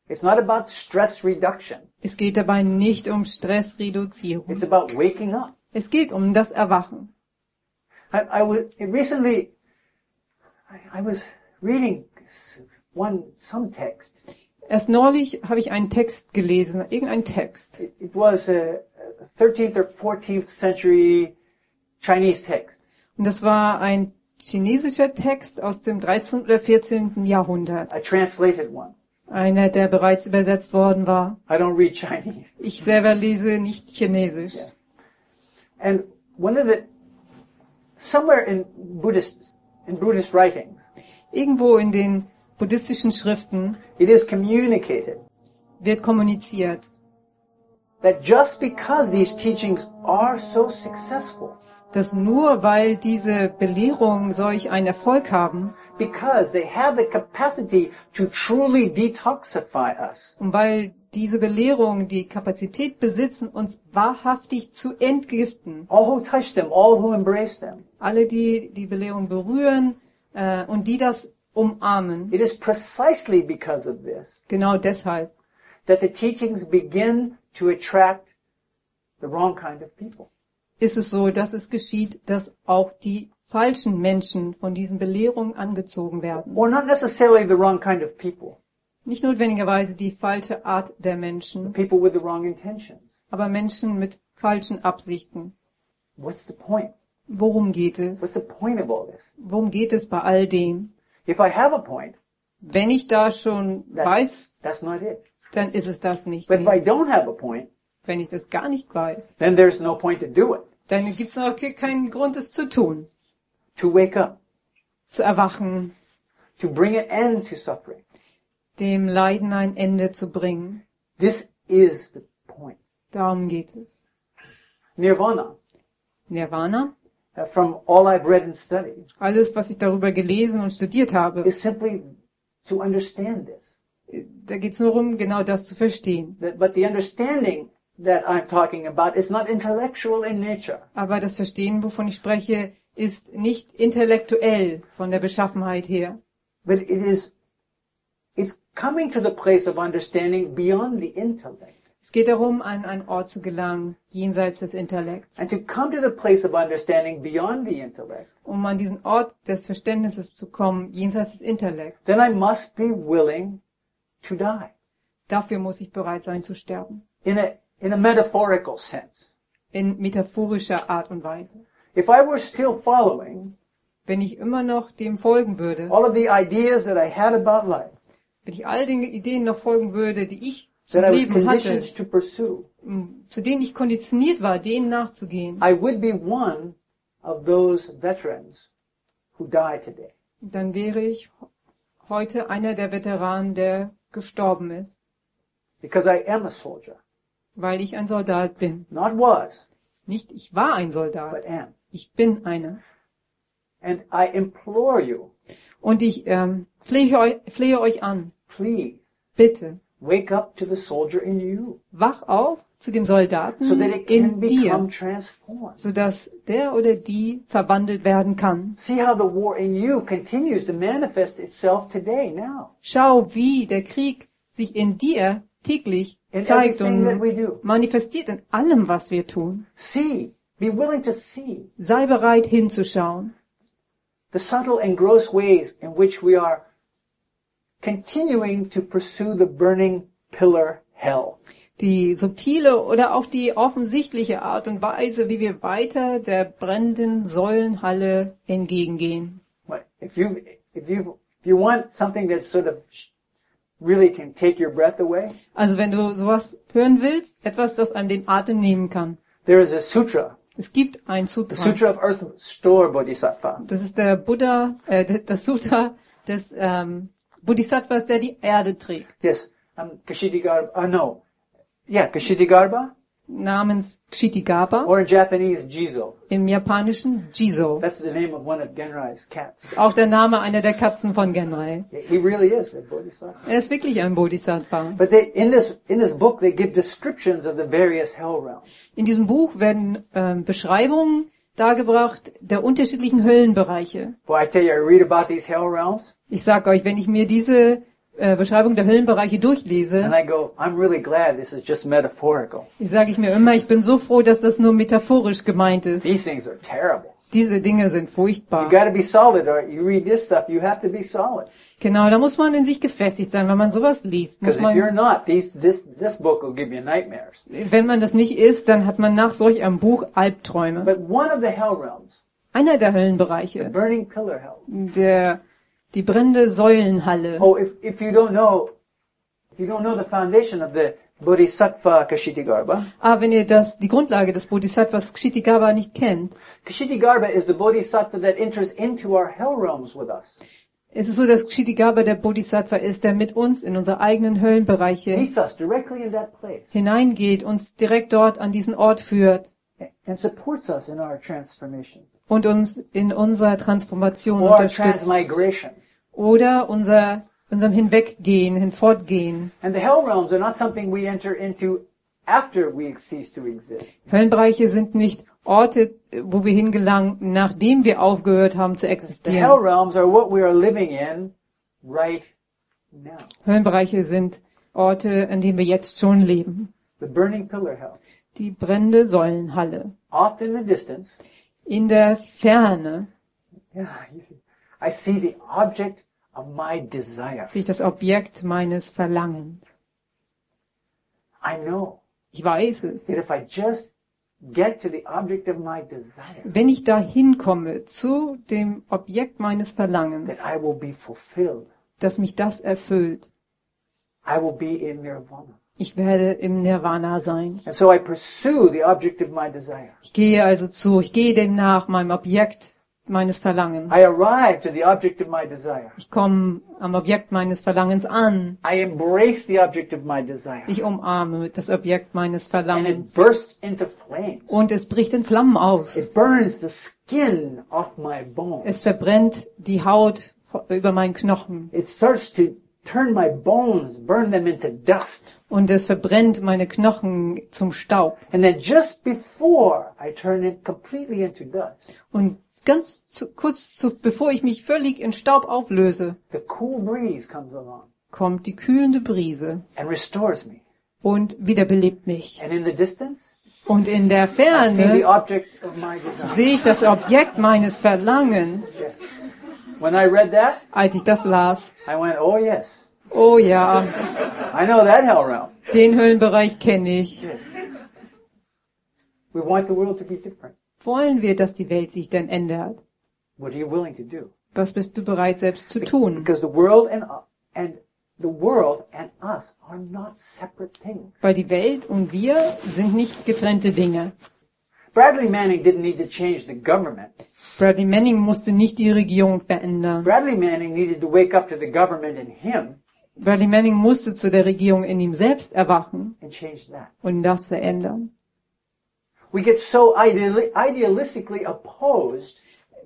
It's not about stress reduction. Es geht dabei nicht um Stressreduzierung. It's about waking up. Es geht um das Erwachen. I, I was recently I, I was reading one some text. Erst neulich habe ich einen Text gelesen, irgendeinen Text. It was a thirteenth or fourteenth century Chinese text. Und das war ein chinesischer Text aus dem dreizehnten oder vierzehnten Jahrhundert. I translated one. Einer, der bereits übersetzt worden war. I don't read Chinese. Ich selber lese nicht Chinesisch. Yeah. And one of the somewhere in Buddhist in Buddhist writings. Irgendwo in den buddhistischen Schriften it is communicated, wird kommuniziert, that just because these teachings are so successful, dass nur weil diese Belehrungen solch einen Erfolg haben, because they have the capacity to truly detoxify us, und weil diese Belehrungen die Kapazität besitzen, uns wahrhaftig zu entgiften, all who touch them, all who embrace them, alle die die Belehrung berühren äh, und die das umarmen. It is precisely because of this, genau deshalb, that the teachings begin to attract the wrong kind of people. Ist es so, dass es geschieht, dass auch die falschen Menschen von diesen Belehrungen angezogen werden. Or not necessarily the wrong kind of people. Nicht notwendigerweise die falsche Art der Menschen. The people with the wrong intentions. Aber Menschen mit falschen Absichten. What's the point? Worum geht es? What's the point of all this? Worum geht es bei all dem? If I have a point, wenn ich da schon that's, weiß, that's not it. Dann ist es das nicht. But if I don't have a point, wenn ich das gar nicht weiß, then there's no point to do it. Dann gibt es noch keinen Grund, es zu tun. To wake up, zu erwachen, to bring an end to suffering, dem Leiden ein Ende zu bringen. This is the point. Darum geht es. Nirvana. Nirvana. From all I've read and studied. Alles, was ich darüber gelesen und studiert habe. Is simply to understand this. Da geht's nur um, genau das zu verstehen. But the understanding that I'm talking about is not intellectual in nature. Aber das Verstehen, wovon ich spreche, ist nicht intellektuell von der Beschaffenheit her. But it is, it's coming to the place of understanding beyond the intellect. Es geht darum, an einen Ort zu gelangen, jenseits des Intellekts. And to come to the place of understanding beyond the intellect. Um an diesen Ort des Verständnisses zu kommen, jenseits des Intellekts. Then I must be willing to die. Dafür muss ich bereit sein zu sterben. In a, in a metaphorical sense. In metaphorischer Art und Weise. If I were still following, wenn ich immer noch dem folgen würde, all of the ideas that I had about life, wenn ich all den Ideen noch folgen würde, die ich zum Leben hatte, zu denen ich konditioniert war, denen nachzugehen, dann wäre ich heute einer der Veteranen, der gestorben ist. Weil ich ein Soldat bin. Nicht ich war ein Soldat, ich bin einer. Und ich ähm, flehe, euch, flehe euch an, bitte. Wake up to the soldier in you. Wach auf zu dem Soldaten so that it can in dir, sodass der oder die verwandelt werden kann. See how the war in you continues to manifest itself today, now. Schau, wie der Krieg sich in dir täglich in zeigt und manifestiert in allem, was wir tun. See, be willing to see. Sei bereit hinzuschauen. The subtle and gross ways in which we are continuing to pursue the burning pillar hell. Die subtile oder auch die offensichtliche Art und Weise, wie wir weiter der brennenden Säulenhalle entgegengehen. If you if you if you want something that sort of really can take your breath away. Also wenn du sowas hören willst, etwas, das einem den Atem nehmen kann. There is a sutra. Es gibt ein Sutra. The Sutra of Earth Store Bodhisattva. Das ist der Buddha, äh, das Sutra des ähm, Bodhisattvas, der die Erde trägt. Yes, um, Kshitigarba, uh, no. Yeah, Kshitigarba. Namens Kshitigarba. Or in Japanese, Jizo. Im Japanischen, Jizo. That's the name of one of Genrei's cats. Ist auch der Name einer der Katzen von Genrei. He really is a Bodhisattva. Er ist wirklich ein Bodhisattva. But they, in this, in this book, they give descriptions of the various hell realms. In diesem Buch werden ähm, Beschreibungen dargebracht der unterschiedlichen Höllenbereiche. Well, I tell you, I read about these hell realms. Ich sage euch, wenn ich mir diese äh, Beschreibung der Höllenbereiche durchlese, and I go, I'm really glad this is just metaphorical. Ich sage ich mir immer, ich bin so froh, dass das nur metaphorisch gemeint ist. These things are terrible. Diese Dinge sind furchtbar. You gotta be solid, or you read this stuff, you have to be solid. Genau, da muss man in sich gefestigt sein, wenn man sowas liest. Muss man, if you're not, these, this, this book will give you nightmares. Wenn man das nicht ist, dann hat man nach solch einem Buch Albträume. But one of the hell realms, einer der Höllenbereiche, the burning pillar hell, der die brennende Säulenhalle. Oh, if, if you don't know, if you don't know the foundation of the Bodhisattva Kshitigarba. Ah, wenn ihr das, die Grundlage des Bodhisattvas Kshitigarba nicht kennt. Kshitigarba is the Bodhisattva that enters into our hell realms with us. Es ist so, dass Kshitigarba der Bodhisattva ist, der mit uns in unsere eigenen Höllenbereiche hineingeht, uns direkt dort an diesen Ort führt. And supports us in our transformation. Und uns in unserer Transformation or unterstützt. Oder unser, unserem Hinweggehen, Hinfortgehen. And the hell realms are not something we enter into after we cease to exist. Höllenbereiche sind nicht Orte, wo wir hingelangen, nachdem wir aufgehört haben zu existieren. The hell realms are what we are living in right now. Höllenbereiche sind Orte, in denen wir jetzt schon leben. The burning pillar hell. Die brennende Säulenhalle. Off in the distance. In der Ferne. Yeah, you see. I see the object of my desire. Sehe ich das Objekt meines Verlangens. I know. Ich weiß es. That if I just get to the object of my desire. Wenn ich dahin komme zu dem Objekt meines Verlangens. That I will be fulfilled. Dass mich das erfüllt. I will be in Nirvana. Ich werde im Nirvana sein. And so I pursue the object of my desire. Ich gehe also zu, ich gehe dem nach meinem Objekt meines Verlangens. I arrive to the object of my desire. Ich komme am Objekt meines Verlangens an. I embrace the object of my desire. Ich umarme das Objekt meines Verlangens. And it bursts into flames. Und es bricht in Flammen aus. It burns the skin off my bone. Es verbrennt die Haut über meinen Knochen. It starts to turn my bones, burn them into dust. Und es verbrennt meine Knochen zum Staub. And then just before I turn it completely into dust. Und ganz zu, kurz zu, bevor ich mich völlig in Staub auflöse, the cool breeze comes along. Kommt die kühlende Brise. And restores me. Und wiederbelebt mich. And in the distance, und in der Ferne I see the object of my desire. Sehe ich das Objekt meines Verlangens. Yeah. When I read that, als ich das las, I went, oh yes. Oh ja. I know that hell realm. Den Höllenbereich kenne ich. Yes. We want the world to be different. Wollen wir, dass die Welt sich denn ändert? What are you willing to do? Was bist du bereit, selbst zu tun? Because the world and, and the world and us are not separate things. Weil die Welt und wir sind nicht getrennte Dinge. Bradley Manning didn't need to change the government. Bradley Manning musste nicht die Regierung verändern. Bradley Manning needed to wake up to the government in him. Bradley Manning musste zu der Regierung in ihm selbst erwachen and change that. Und das verändern. We get so ideali- idealistically opposed.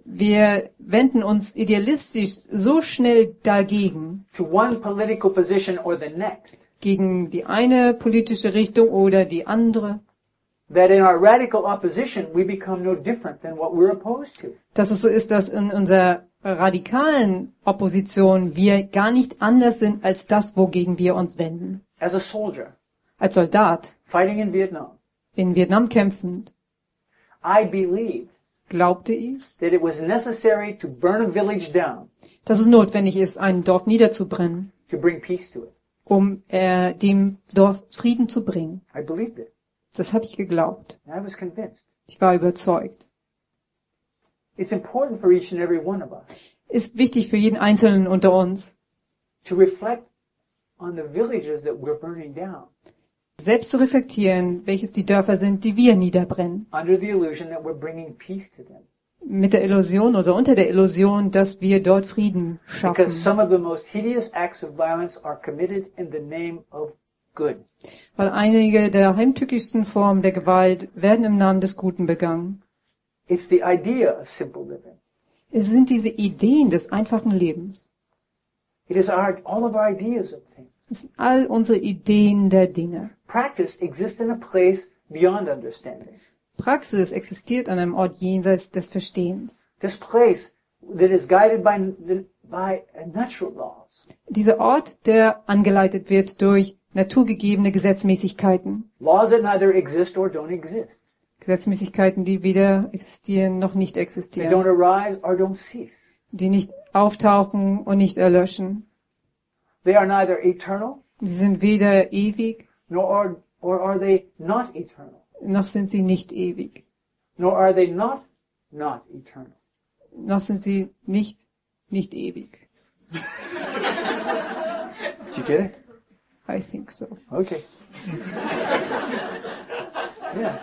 Wir wenden uns idealistisch so schnell dagegen. To one political position or the next. Gegen die eine politische Richtung oder die andere. That in our radical opposition we become no different than what we're opposed to. Dass es so ist, dass in unserer radikalen Opposition wir gar nicht anders sind als das, wogegen wir uns wenden. As a soldier, als Soldat, fighting in Vietnam, in Vietnam kämpfend, I believe, glaubte ich, that it was necessary to burn a village down, dass es notwendig ist, ein Dorf niederzubrennen, to bring peace to it, um äh, dem Dorf Frieden zu bringen. I believed it. Das habe ich geglaubt. Ich war überzeugt. Es ist wichtig für jeden Einzelnen unter uns, selbst zu reflektieren, welches die Dörfer sind, die wir niederbrennen. Mit der Illusion oder unter der Illusion, dass wir dort Frieden schaffen. Because some of the most hideous acts of violence are committed in the name of Good. Weil einige der heimtückischsten Formen der Gewalt werden im Namen des Guten begangen. It's the idea of simple living. Es sind diese Ideen des einfachen Lebens. It is our, all of our ideas of things. Es sind all unsere Ideen der Dinge. Practice exists in a place beyond understanding. Praxis existiert an einem Ort jenseits des Verstehens. This place that is guided by, by natural laws. Dieser Ort, der angeleitet wird durch naturgegebene Gesetzmäßigkeiten. Laws that neither exist or don't exist. Gesetzmäßigkeiten, die weder existieren noch nicht existieren. They don't arise or don't cease. Die nicht auftauchen und nicht erlöschen. They are neither eternal. Sie sind weder ewig. Nor are, or are they not eternal. Noch sind sie nicht ewig. Nor are they not not eternal. Noch sind sie nicht nicht ewig. Did you get it? I think so. Okay. Yeah.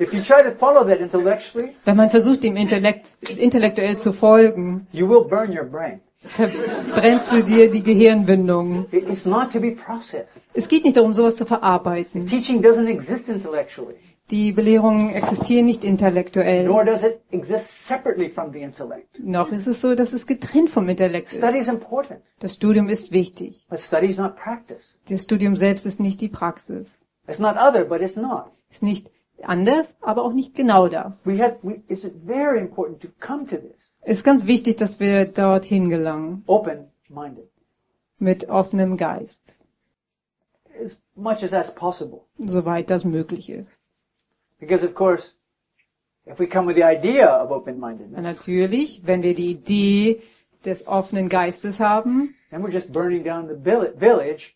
If you try to follow that intellectually, wenn man versucht, dem Intellekt intellektuell zu folgen, you will burn your brain. Verbrennst du dir die Gehirnwindungen. It's not to be processed. Es geht nicht darum, sowas zu verarbeiten. The teaching doesn't exist intellectually. Die Belehrungen existieren nicht intellektuell. Nor does it exist separately from the intellect. Noch ist es so, dass es getrennt vom Intellekt ist. Study is important. Das Studium ist wichtig. But study is not practice. Das Studium selbst ist nicht die Praxis. It's not other, but it's not. Ist nicht anders, aber auch nicht genau das. We have, we, it's very important to come to this. Es ist ganz wichtig, dass wir dorthin gelangen. Open-minded. Mit offenem Geist. As much as that's possible. Soweit das möglich ist. Because of course, if we come with the idea of open-mindedness, natürlich, wenn wir die Idee des offenen Geistes haben, then we're just burning down the village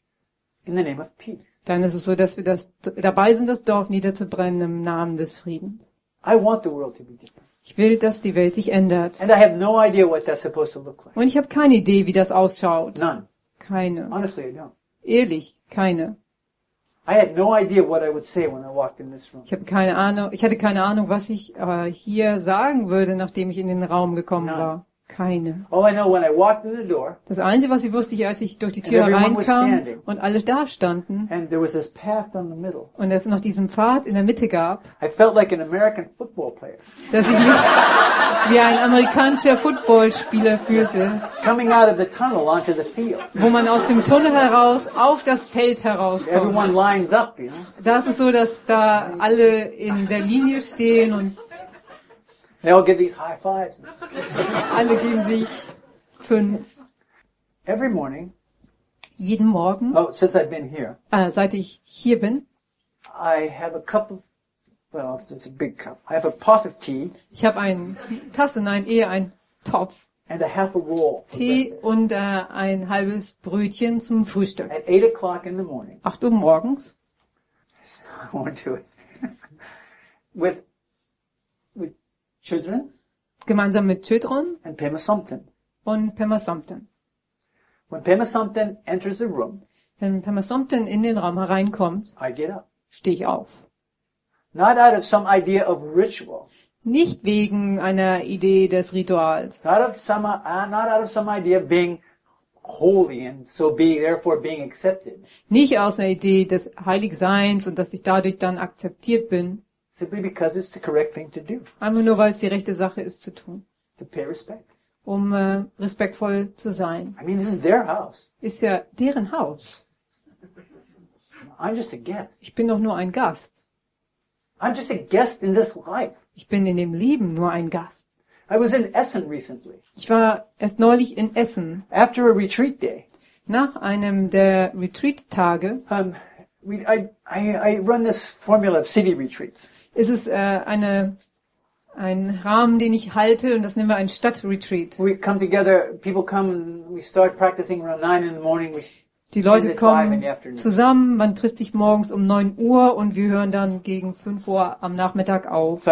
in the name of peace. Dann ist es so, dass wir das, dabei sind, das Dorf niederzubrennen im Namen des Friedens. I want the world to be different. Ich will, dass die Welt sich ändert. And I have no idea what that's supposed to look like. Und ich habe keine Idee, wie das ausschaut. None. Keine. Honestly, I don't. Ehrlich, keine. I had no idea what I would say when I walked in this room. Ich habe keine Ahnung, ich hatte keine Ahnung, was ich äh, hier sagen würde, nachdem ich in den Raum gekommen None. war. Keine. All I know when I walked in the door. Das Einzige, was ich wusste, ich, als ich durch die Tür reinkam und alle da standen. And there was this path down the middle. Und es noch diesen Pfad in der Mitte gab. I felt like an American football player. Dass ich mich wie ein amerikanischer Footballspieler fühlte. Coming out of the tunnel onto the field. Wo man aus dem Tunnel heraus auf das Feld herauskommt. Everyone lines up, you know. Da ist es so, dass da alle in der Linie stehen und they all give these high fives. Alle geben sich fünf. Every morning. Jeden Morgen. Oh, since I've been here. Äh, seit ich hier bin. I have a cup of, well, it's a big cup. I have a pot of tea. Ich habe eine Tasse, nein, eher ein Topf. And a half a roll. Tee und äh, ein halbes Brötchen zum Frühstück. At eight o'clock in the morning. Acht Uhr morgens. I won't do it. With Children, gemeinsam mit Children and Pema Somten. Und Pema Somten. When Pema Somten enters the room, wenn Pema Somten in den Raum hereinkommt, I get up. Stehe ich auf. Not out of some idea of ritual. Nicht wegen einer Idee des Rituals. Not of some, uh, not out of some idea of being holy and so be therefore being accepted. Nicht aus einer Idee des Heiligseins und dass ich dadurch dann akzeptiert bin. Simply because it's the correct thing to do. Einfach nur, weil es die rechte Sache ist zu tun. To pay respect. Um äh, respektvoll zu sein. I mean, this is their house. Ist ja deren Haus. I'm just a guest. Ich bin doch nur ein Gast. I'm just a guest in this life. Ich bin in dem Leben nur ein Gast. I was in Essen recently. Ich war erst neulich in Essen. After a retreat day. Nach einem der Retreat-Tage. Um, we, I, I, I run this formula of city retreats. Ist es äh, eine, ein Rahmen, den ich halte, und das nennen wir ein Stadtretreat. Die Leute kommen zusammen, man trifft sich morgens um neun Uhr und wir hören dann gegen fünf Uhr am Nachmittag auf.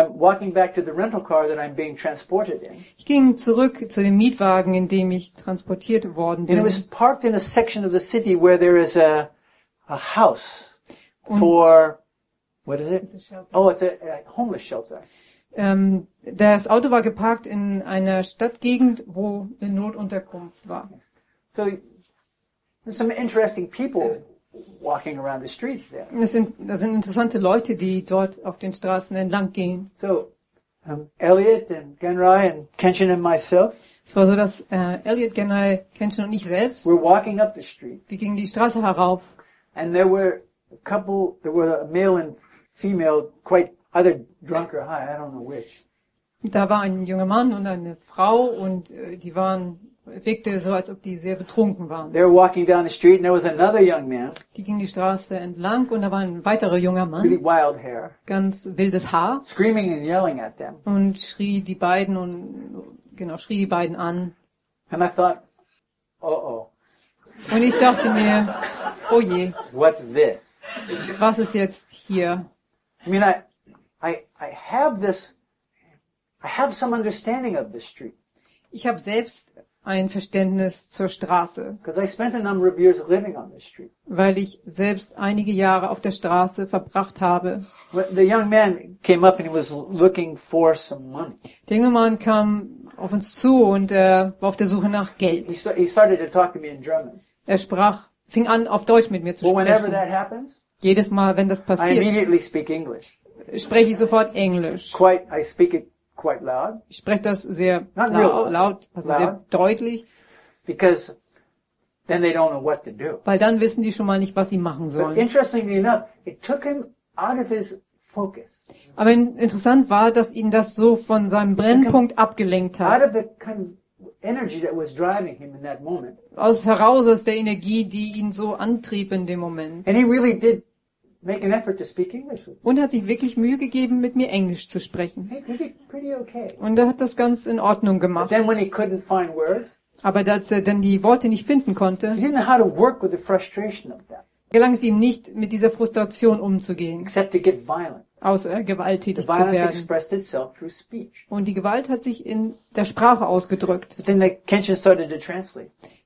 Ich ging zurück zu dem Mietwagen, in dem ich transportiert worden bin. And it was parked in a section of the city where there is a, a house for... What is it? It's a shelter. Oh, it's a, a homeless shelter. Um, das Auto war geparkt in einer Stadtgegend, wo eine Notunterkunft war. So, there's some interesting people walking around the streets there. Das sind, das sind interessante Leute, die dort auf den Straßen entlang gehen. So, um, Elliot and Genrei and Kenshin and myself. Es war so, dass äh, Elliot, Genrei, Kenshin und ich selbst. We're walking up the street. Wir gingen die Straße herauf. And there were a couple. There were a male and female, quite either drunk or high, I don't know which. Da war ein junger Mann und eine Frau und äh, die waren, wirkte so, als ob die sehr betrunken waren. They were walking down the street and there was another young man. Die ging die Straße entlang und da war ein weiterer junger Mann. Really wild hair. Ganz wildes Haar. Screaming and yelling at them. Und schrie die beiden und, genau, schrie die beiden an. And I thought, oh oh. Und ich dachte mir, oh je. What's this? Was ist jetzt hier? I mean, I, I, I have this, I have some understanding of the street. Ich habe selbst ein Verständnis zur Straße. Because I spent a number of years living on this street. Weil ich selbst einige Jahre auf der Straße verbracht habe. The young man came up and he was looking for some money. Der junge Mann kam auf uns zu und äh, war auf der Suche nach Geld. He started to talk to me in German. Er sprach, fing an, auf Deutsch mit mir zu sprechen. Well, whenever that happens. Jedes Mal, wenn das passiert, I immediately speak English. Spreche ich sofort Englisch. Quite, I speak it quite loud. Ich spreche das sehr laut, laut, also loud, sehr deutlich. Because then they don't know what to do. Weil dann wissen die schon mal nicht, was sie machen sollen. But interestingly enough, it took him out of his focus. Aber interessant war, dass ihn das so von seinem Brennpunkt abgelenkt hat. Out of the kind of energy that was driving him in that moment. Aus heraus aus der Energie, die ihn so antrieb in dem Moment. And he really did make an effort to speak English. Und hat sich wirklich Mühe gegeben, mit mir Englisch zu sprechen. Hey, pretty, pretty okay. Und er hat das ganz in Ordnung gemacht. But then when he couldn't find words, aber als er dann die Worte nicht finden konnte, he didn't know how to work with the frustration of that. Gelang es ihm nicht, mit dieser Frustration umzugehen. Except to get violent. Außer gewalttätig zu werden. Und die Gewalt hat sich in der Sprache ausgedrückt.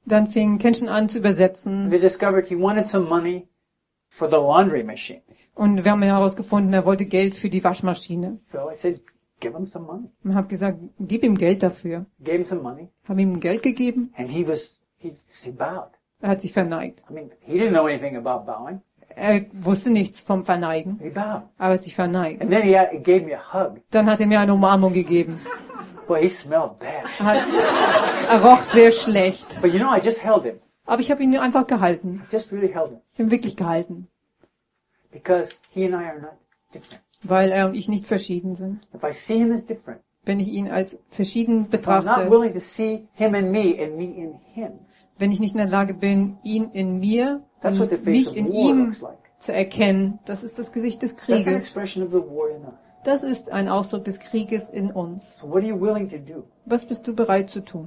Dann fing Kenshin an zu übersetzen. for the laundry machine. Und wir haben herausgefunden, er wollte Geld für die Waschmaschine. So I said, give him some money. Und habe gesagt, gib ihm Geld dafür. Gave him some money. Habe ihm Geld gegeben. And he was he, he bowed. Er hat sich verneigt. I mean, he didn't know anything about bowing. Er wusste nichts vom Verneigen. He bowed. Aber er hat sich verneigt. And then he, he gave me a hug. Dann hat er mir eine Umarmung gegeben. Boy, he smelled bad. Er, hat, er roch sehr schlecht. But you know, I just held him. Aber ich habe ihn einfach gehalten. I just really held him. Ich habe ihn wirklich gehalten. Because he and I are not different. Weil er und ich nicht verschieden sind. If I see him as different, wenn ich ihn als verschieden betrachte, I'm not willing to see him and me and me in him. Wenn ich nicht in der Lage bin, ihn in mir, mich in ihm zu erkennen, das ist das Gesicht des Krieges. Das ist ein Ausdruck des Krieges in uns. Was bist du bereit zu tun,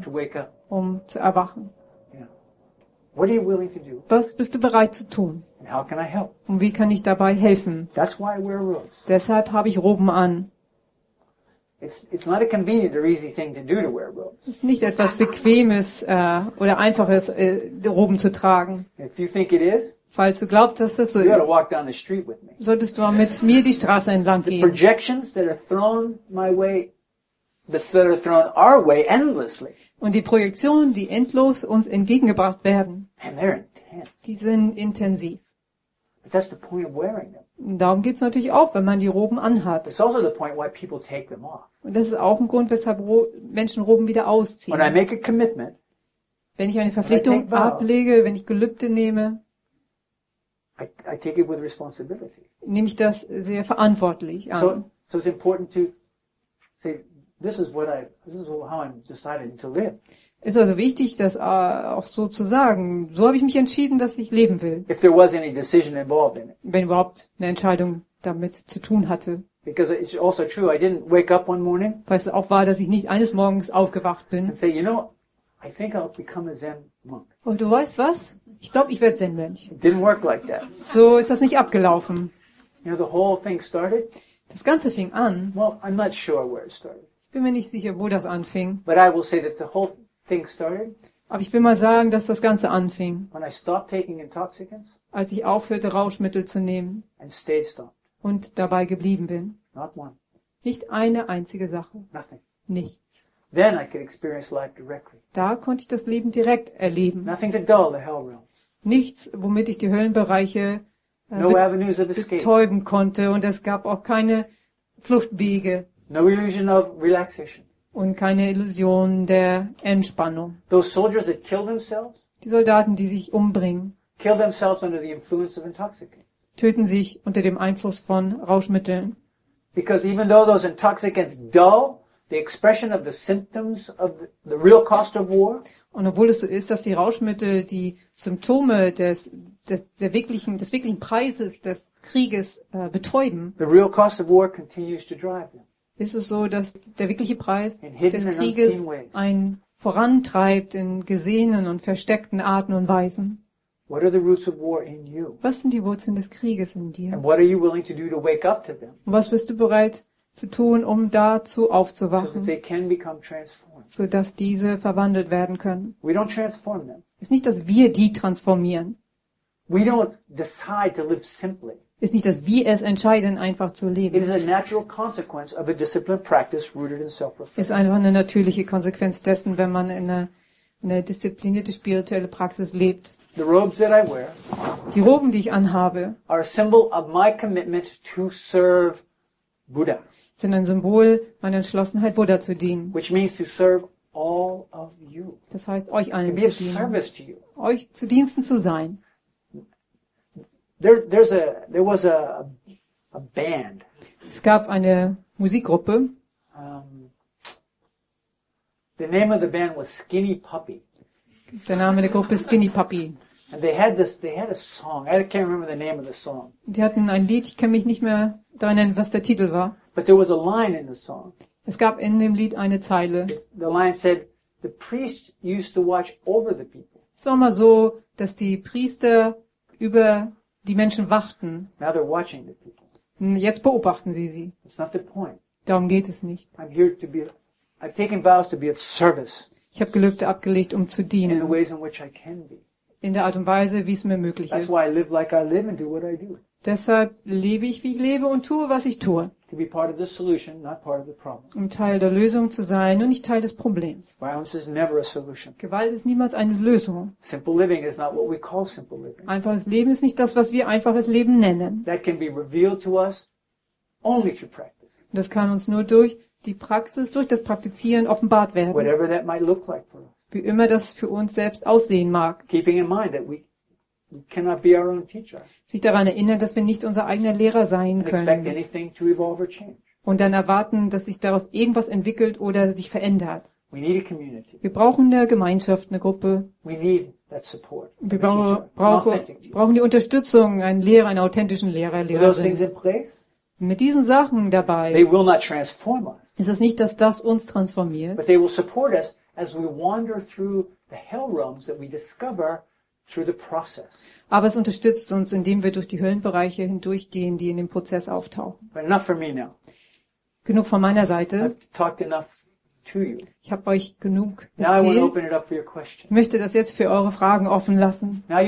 um zu erwachen? Was bist du bereit zu tun? Und wie kann ich dabei helfen? Deshalb habe ich Roben an. Es ist nicht etwas Bequemes äh, oder Einfaches, äh, Roben zu tragen. Is, falls du glaubst, dass das so ist, solltest du mit mir die Straße entlang gehen. Und die Projektionen, die endlos uns entgegengebracht werden, man, die sind intensiv. Darum geht es natürlich auch, wenn man die Roben anhat. Und das ist auch ein Grund, weshalb Menschen Roben wieder ausziehen. Wenn ich eine Verpflichtung ablege, wenn ich Gelübde nehme, nehme ich das sehr verantwortlich an. Es ist also wichtig, das auch so zu sagen. So habe ich mich entschieden, dass ich leben will. Wenn überhaupt eine Entscheidung damit zu tun hatte. Weil es auch war, dass ich nicht eines Morgens aufgewacht bin. Und du weißt was? Ich glaube, ich werde Zen-Mönch. So ist das nicht abgelaufen. Das Ganze fing an. Ich bin mir nicht sicher, wo das anfing. But I will say that the whole thing started. Aber ich will mal sagen, dass das Ganze anfing, als ich aufhörte, Rauschmittel zu nehmen und dabei geblieben bin. Nicht eine einzige Sache. Nichts. Da konnte ich das Leben direkt erleben. Nichts, womit ich die Höllenbereiche äh, be- betäuben konnte. Und es gab auch keine Fluchtwege. No illusion of relaxation. Und keine Illusion der Entspannung. Those soldiers that kill themselves, die Soldaten, die sich umbringen, kill themselves under the influence of intoxicants, töten sich unter dem Einfluss von Rauschmitteln. Because even though those intoxicants dull the expression of the symptoms of the real cost of war, und obwohl es so ist, dass die Rauschmittel die Symptome des, des, der wirklichen, des wirklichen Preises des Krieges äh, betäuben, the real cost of war continues to drive them. Ist es so, dass der wirkliche Preis des Krieges einen vorantreibt in gesehenen und versteckten Arten und Weisen? Was sind die Wurzeln des Krieges in dir? Und was bist du bereit zu tun, um dazu aufzuwachen, sodass diese verwandelt werden können? Es ist nicht, dass wir die transformieren. Ist nicht, dass wir es entscheiden, einfach zu leben. It is a natural consequence of a disciplined practice rooted in self-reflection. Ist einfach eine natürliche Konsequenz dessen, wenn man in eine, eine disziplinierte spirituelle Praxis lebt. The robes that I wear, die Roben, die ich anhabe, are a symbol of my commitment to serve Buddha, sind ein Symbol meiner Entschlossenheit, Buddha zu dienen. Which means to serve all of you. Das heißt, euch allen zu dienen, euch zu Diensten zu sein. There, there's a, there was a, a band. Es gab eine Musikgruppe. Um, the name of the band was Skinny Puppy. Der Name der Gruppe Skinny Puppy. And they had this, they had a song. I can't remember the name of the song. Die hatten ein Lied. Ich kann mich nicht mehr daran erinnern, was der Titel war. But there was a line in the song. Es gab in dem Lied eine Zeile. The line said, "The priests used to watch over the people." Es war mal so, dass die Priester über die Menschen wachten. Jetzt beobachten sie sie. Darum geht es nicht. Ich habe Gelübde abgelegt, um zu dienen. in der Art und Weise, wie es mir möglich ist. Deshalb lebe ich, wie ich lebe und tue, was ich tue. To be part of the solution, not part of the problem. Um Teil der Lösung zu sein und nicht Teil des Problems. Violence is never a solution. Gewalt ist niemals eine Lösung. Simple living is not what we call simple living. Einfaches Leben ist nicht das, was wir einfaches Leben nennen. That can be revealed to us only through practice. Das kann uns nur durch die Praxis, durch das Praktizieren offenbart werden. Whatever that might look like for us. Wie immer das für uns selbst aussehen mag. Keeping in mind that we cannot be our own teacher. Sich daran erinnern, dass wir nicht unser eigener Lehrer sein können und dann erwarten, dass sich daraus irgendwas entwickelt oder sich verändert. Wir brauchen eine Gemeinschaft, eine Gruppe. Wir brauchen, brauchen, brauchen die Unterstützung, einen Lehrer, einen authentischen Lehrer, Lehrerin. Mit diesen Sachen dabei ist es nicht, dass das uns transformiert, aber sie werden uns unterstützen, als wir durch die Hellräume entdecken, aber es unterstützt uns, indem wir durch die Höllenbereiche hindurchgehen, die in dem Prozess auftauchen. Genug von meiner Seite. Ich habe euch genug erzählt. Ich möchte das jetzt für eure Fragen offen lassen. Es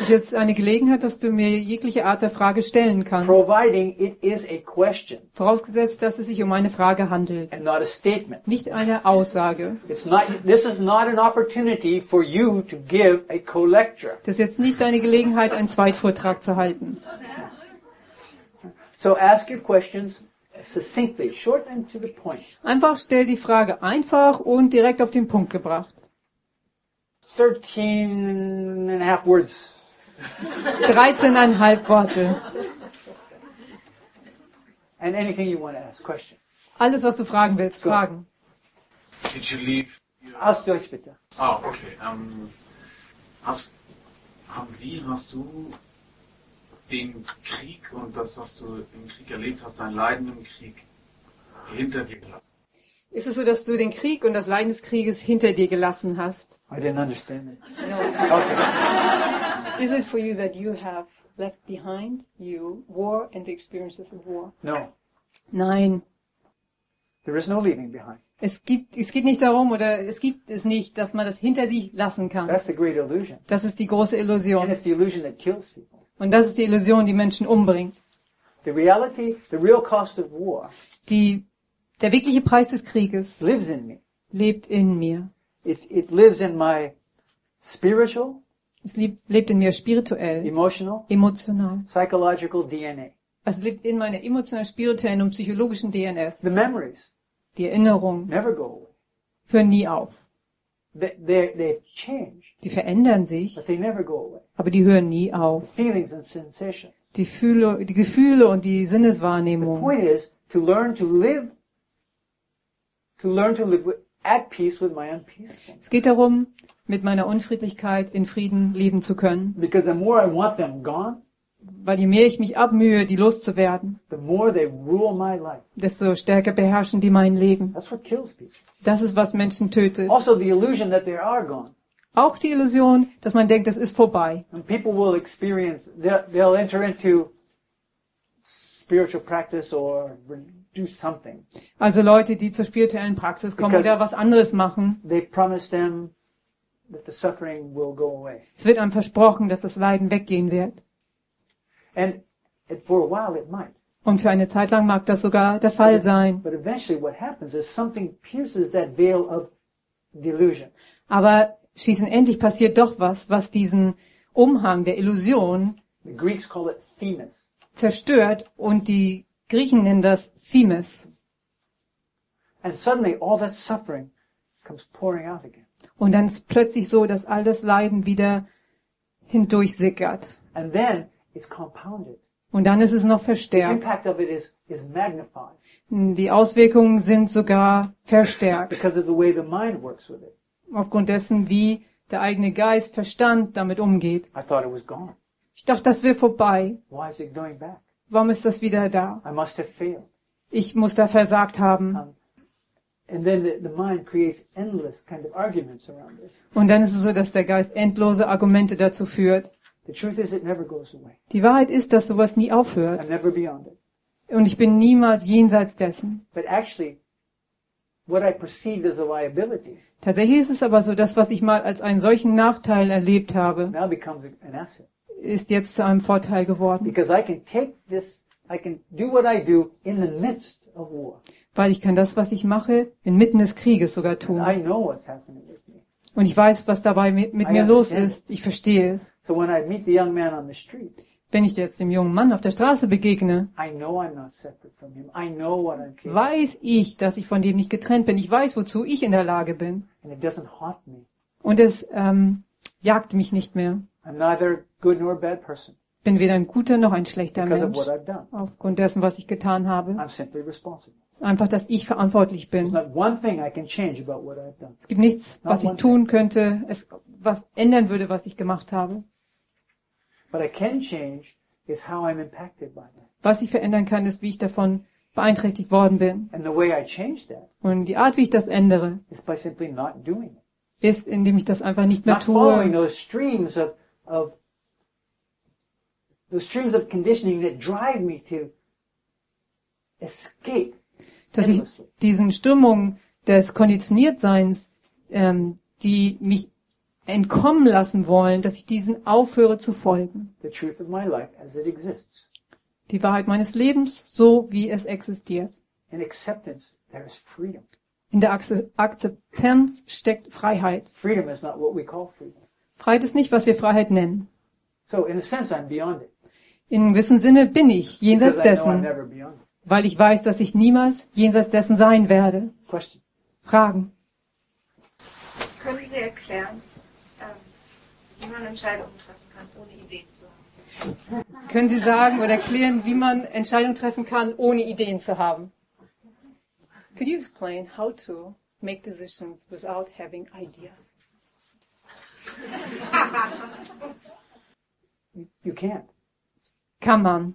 ist jetzt eine Gelegenheit, dass du mir jegliche Art der Frage stellen kannst. Vorausgesetzt, dass es sich um eine Frage handelt. Nicht eine Aussage. Das ist jetzt nicht eine Gelegenheit, einen Zweitvortrag zu halten. So ask your questions. Succinctly, short and to the point. Einfach stell die Frage einfach und direkt auf den Punkt gebracht. Thirteen and a half words. dreizehn Komma fünf Worte. And anything you want to ask, questions. Alles, was du fragen willst, Go. Fragen. Did you leave your... Aus Deutsch bitte. Ah, oh, okay. Um, hast, haben Sie, hast du... den Krieg und das, was du im Krieg erlebt hast, dein Leiden im Krieg, hinter dir gelassen? Ist es so, dass du den Krieg und das Leiden des Krieges hinter dir gelassen hast? I didn't understand it. No. Okay. Is it for you that you have left behind you war and the experiences of war? No. Nein. There is no leaving behind. Es gibt, es geht nicht darum, oder es gibt es nicht, dass man das hinter sich lassen kann. That's the great illusion. Das ist die große Illusion. And it's the illusion that kills people. Und das ist die Illusion, die Menschen umbringt. The reality, the real cost of war die, der wirkliche Preis des Krieges lives in me. Lebt in mir. It, it lives in my spiritual, es lebt, lebt in mir spirituell, emotional, emotional, psychological D N A. Es lebt in meiner emotional, spirituellen und psychologischen D N S. The memories, die Erinnerungen, never go away. Hören nie auf. They, they, they've changed. Die verändern sich, but they never go away. Aber die hören nie auf. Die, Fühle, die Gefühle und die Sinneswahrnehmung. The point is to learn to live, to learn to live at peace with my unpeacefulness. Es geht darum, mit meiner Unfriedlichkeit in Frieden leben zu können. Because the more I want them gone, weil je mehr ich mich abmühe, die loszuwerden, the more they rule my life. Desto stärker beherrschen die mein Leben. That's what kills people. Das ist, was Menschen tötet. Also the illusion that they are gone. Auch die Illusion, dass man denkt, das ist vorbei. And people will experience, they'll, they'll enter into spiritual practice or do something. Also Leute, die zur spirituellen Praxis kommen oder was anderes machen. They promise them that the suffering will go away. Es wird einem versprochen, dass das Leiden weggehen wird. And for a while it might. Und für eine Zeit lang mag das sogar der Fall sein. But eventually what happens is something pierces that veil of delusion. Aber schließlich passiert doch was, was diesen Umhang der Illusion the Greeks call it themis. Zerstört, und die Griechen nennen das Themis. And suddenly all that suffering comes pouring out again. Und dann ist plötzlich so, dass all das Leiden wieder hindurch sickert. And then it's compounded. Und dann ist es noch verstärkt. The impact of it is, is magnified. Die Auswirkungen sind sogar verstärkt. Because of the way the mind works with it. Aufgrund dessen, wie der eigene Geist, Verstand damit umgeht. I thought it was gone. Ich dachte, das wäre vorbei. Why is it going back? Warum ist das wieder da? I must have failed. Ich muss da versagt haben. Um, and then the, the mind creates endless kind of arguments around this. Und dann ist es so, dass der Geist endlose Argumente dazu führt. The truth is, it never goes away. Die Wahrheit ist, dass sowas nie aufhört. I'm never beyond it. Und ich bin niemals jenseits dessen. But actually, what I perceived as a liability. Tatsächlich ist es aber so, das, was ich mal als einen solchen Nachteil erlebt habe, now becomes an asset. Ist jetzt zu einem Vorteil geworden. Because I can take this, I can do what I do in the midst of war. Weil ich kann das, was ich mache, inmitten des Krieges sogar tun. And I know what's happening with me. Und ich weiß, was dabei mit, mit mir los ist. Ich verstehe es. So when I meet the young man on the street, wenn ich jetzt dem jungen Mann auf der Straße begegne, weiß ich, dass ich von dem nicht getrennt bin. Ich weiß, wozu ich in der Lage bin. Und es ähm, jagt mich nicht mehr. Ich bin weder ein guter noch ein schlechter Mensch, aufgrund dessen, was ich getan habe. Es ist einfach, dass ich verantwortlich bin. Es gibt nichts, was ich tun könnte, es, was ändern würde, was ich gemacht habe. Was ich verändern kann, ist, wie ich davon beeinträchtigt worden bin. Und die Art, wie ich das ändere, ist, indem ich das einfach nicht mehr tue. Dass ich diesen Strömungen des Konditioniertseins, ähm, die mich entkommen lassen wollen, dass ich diesen aufhöre zu folgen. Die Wahrheit meines Lebens, so wie es existiert. In der Akzeptanz steckt Freiheit. Freiheit ist nicht, was wir Freiheit nennen. In gewissem Sinne bin ich jenseits dessen, weil ich weiß, dass ich niemals jenseits dessen sein werde. Fragen? Können Sie erklären, wie man Entscheidungen treffen kann, ohne Ideen zu haben? Können Sie sagen oder erklären, wie man Entscheidungen treffen kann, ohne Ideen zu haben? Could you explain how to make decisions without having ideas? You can't. Kann man.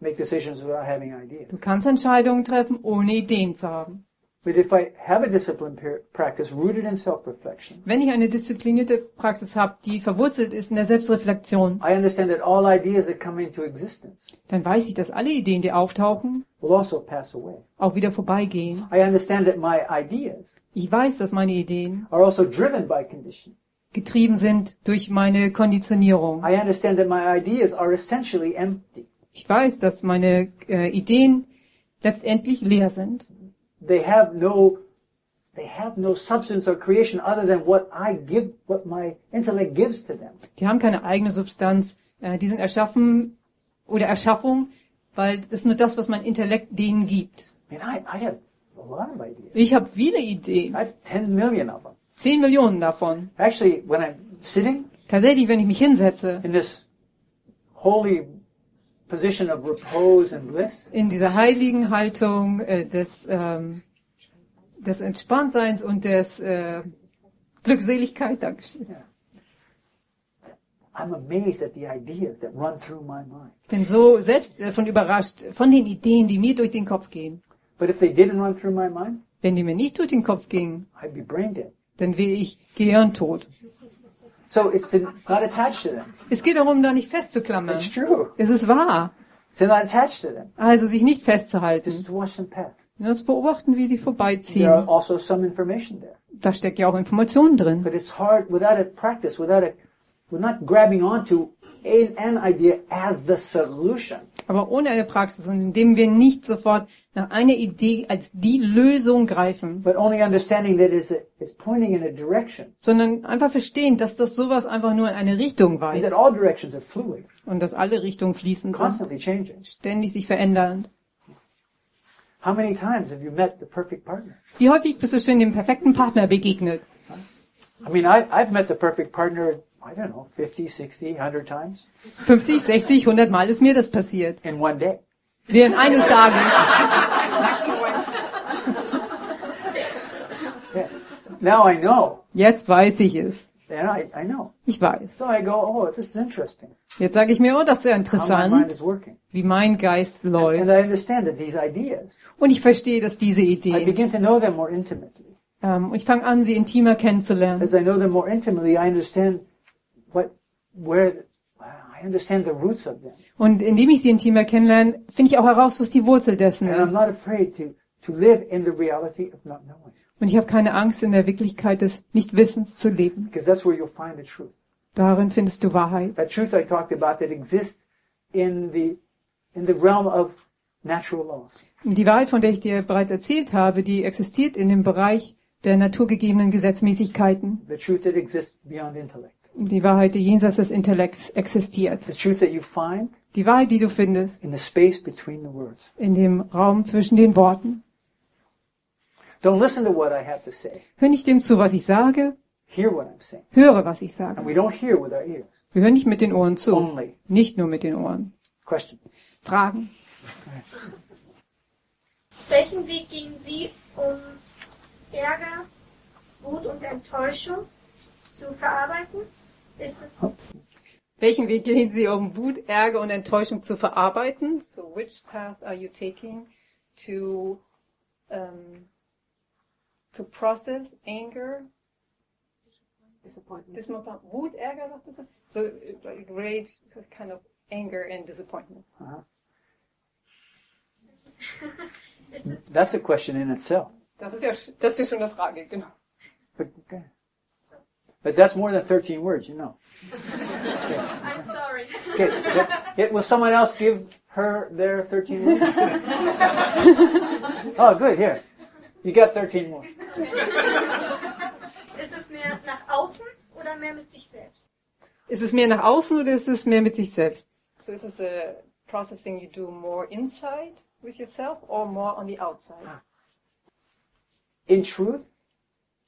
Make decisions without having ideas. Du kannst Entscheidungen treffen, ohne Ideen zu haben. But if I have a disciplined practice rooted in self-reflection, wenn ich eine disziplinierte Praxis habe, die verwurzelt ist in der Selbstreflexion, I understand that all ideas that come into existence, dann weiß ich, dass alle Ideen, die auftauchen, will also pass away. Auch wieder vorbeigehen. I understand that my ideas, ich weiß, dass meine Ideen, are also driven by condition, getrieben sind durch meine Konditionierung. I understand that my ideas are essentially empty. Ich weiß, dass meine äh, Ideen letztendlich leer sind. They have no, they have no substance or creation other than what I give, what my intellect gives to them. Die haben keine eigene Substanz. Die sind erschaffen oder Erschaffung, weil das ist nur das, was mein Intellekt denen gibt. Man, I, I have a lot of ideas. Ich habe viele Ideen. I have ten million of them. Zehn Millionen davon. Actually, when I'm sitting, tatsächlich, wenn ich mich hinsetze, in this holy position of repose and bliss, in dieser heiligen Haltung äh, des, ähm, des Entspanntseins und des äh, Glückseligkeit, Dankeschön. Yeah. I'm amazed at the ideas that run through my mind. Ich bin so selbst davon überrascht, von den Ideen, die mir durch den Kopf gehen. But if they didn't run through my mind, wenn die mir nicht durch den Kopf gingen, I'd be brain dead. Dann wäre ich gehirntot. So it's not attached to them. Es geht darum, da nicht festzuklammern. It's true. Es ist wahr. It's not attached to them. Also sich nicht festzuhalten. Just to watch them pass. Nur zu beobachten, wie die vorbeiziehen. There are also some information there. Da steckt ja auch Information drin. But it's hard without a practice, without a, we're not grabbing onto an idea as the solution. Aber ohne eine Praxis und indem wir nicht sofort nach einer Idee als die Lösung greifen, but only understanding that it's, it's pointing in a direction, sondern einfach verstehen, dass das sowas einfach nur in eine Richtung weist and that all directions are fluid, und dass alle Richtungen fließen, constantly changing, ständig sich verändernd. How many times have you met the perfect partner? Wie häufig bist du schon dem perfekten Partner begegnet? I mean, I, I've met the perfect partner. I don't know, fifty, sixty, one hundred times. fünfzig, sechzig, hundert Mal ist mir das passiert. In one day. Während eines Tages. Yeah. Now I know. Jetzt weiß ich es. Yeah, I, I know. Ich weiß. So I go, oh, this is interesting. Jetzt sage ich mir, oh, das ist ja interessant, wie mein Geist läuft. And, and I understand that these ideas, und ich verstehe, dass diese Ideen, I begin to know them more intimately. Um, und ich fange an, sie intimer kennenzulernen. As I know them more intimately, I understand What, where, I understand the roots of them. Und indem ich sie intimer kennenlerne, finde ich auch heraus, was die Wurzel dessen ist. And I'm not afraid to to live in the reality of not knowing. Und ich habe keine Angst, in der Wirklichkeit des Nichtwissens zu leben. Because that's where you'll find the truth. Darin findest du Wahrheit. That truth I talked about that exists in the in the realm of natural laws. Die Wahrheit, von der ich dir bereits erzählt habe, die existiert in dem Bereich der naturgegebenen Gesetzmäßigkeiten. The truth that exists beyond intellect. Die Wahrheit, die jenseits des Intellekts existiert. The truth that you find. Die Wahrheit, die du findest. In the space between the words. In dem Raum zwischen den Worten. Don't listen to what I have to say. Hör nicht dem zu, was ich sage. Hear what I'm saying. Höre, was ich sage. And we don't hear with our ears. Wir hören nicht mit den Ohren zu. Only. Nicht nur mit den Ohren. Question. Fragen. Welchen Weg gehen Sie, um Ärger, Wut und Enttäuschung zu verarbeiten? Ist es oh. Welchen Weg gehen Sie, um Wut, Ärger und Enttäuschung zu verarbeiten? So, which path are you taking to um, to process anger, disappointment, disappointment, Wut, Ärger, so like rage, kind of anger and disappointment? Uh-huh. That's a question in itself. Das ist ja, das ist schon eine Frage, genau. But, okay. But that's more than thirteen words, you know. Okay. I'm sorry. Okay. But, will someone else give her their thirteen words? Oh, good, here. You got thirteen more. Ist es mehr nach außen oder mehr mit sich selbst? Ist es mehr nach außen oder ist es mehr mit sich selbst? So is this a processing you do more inside with yourself or more on the outside? Ah. In truth,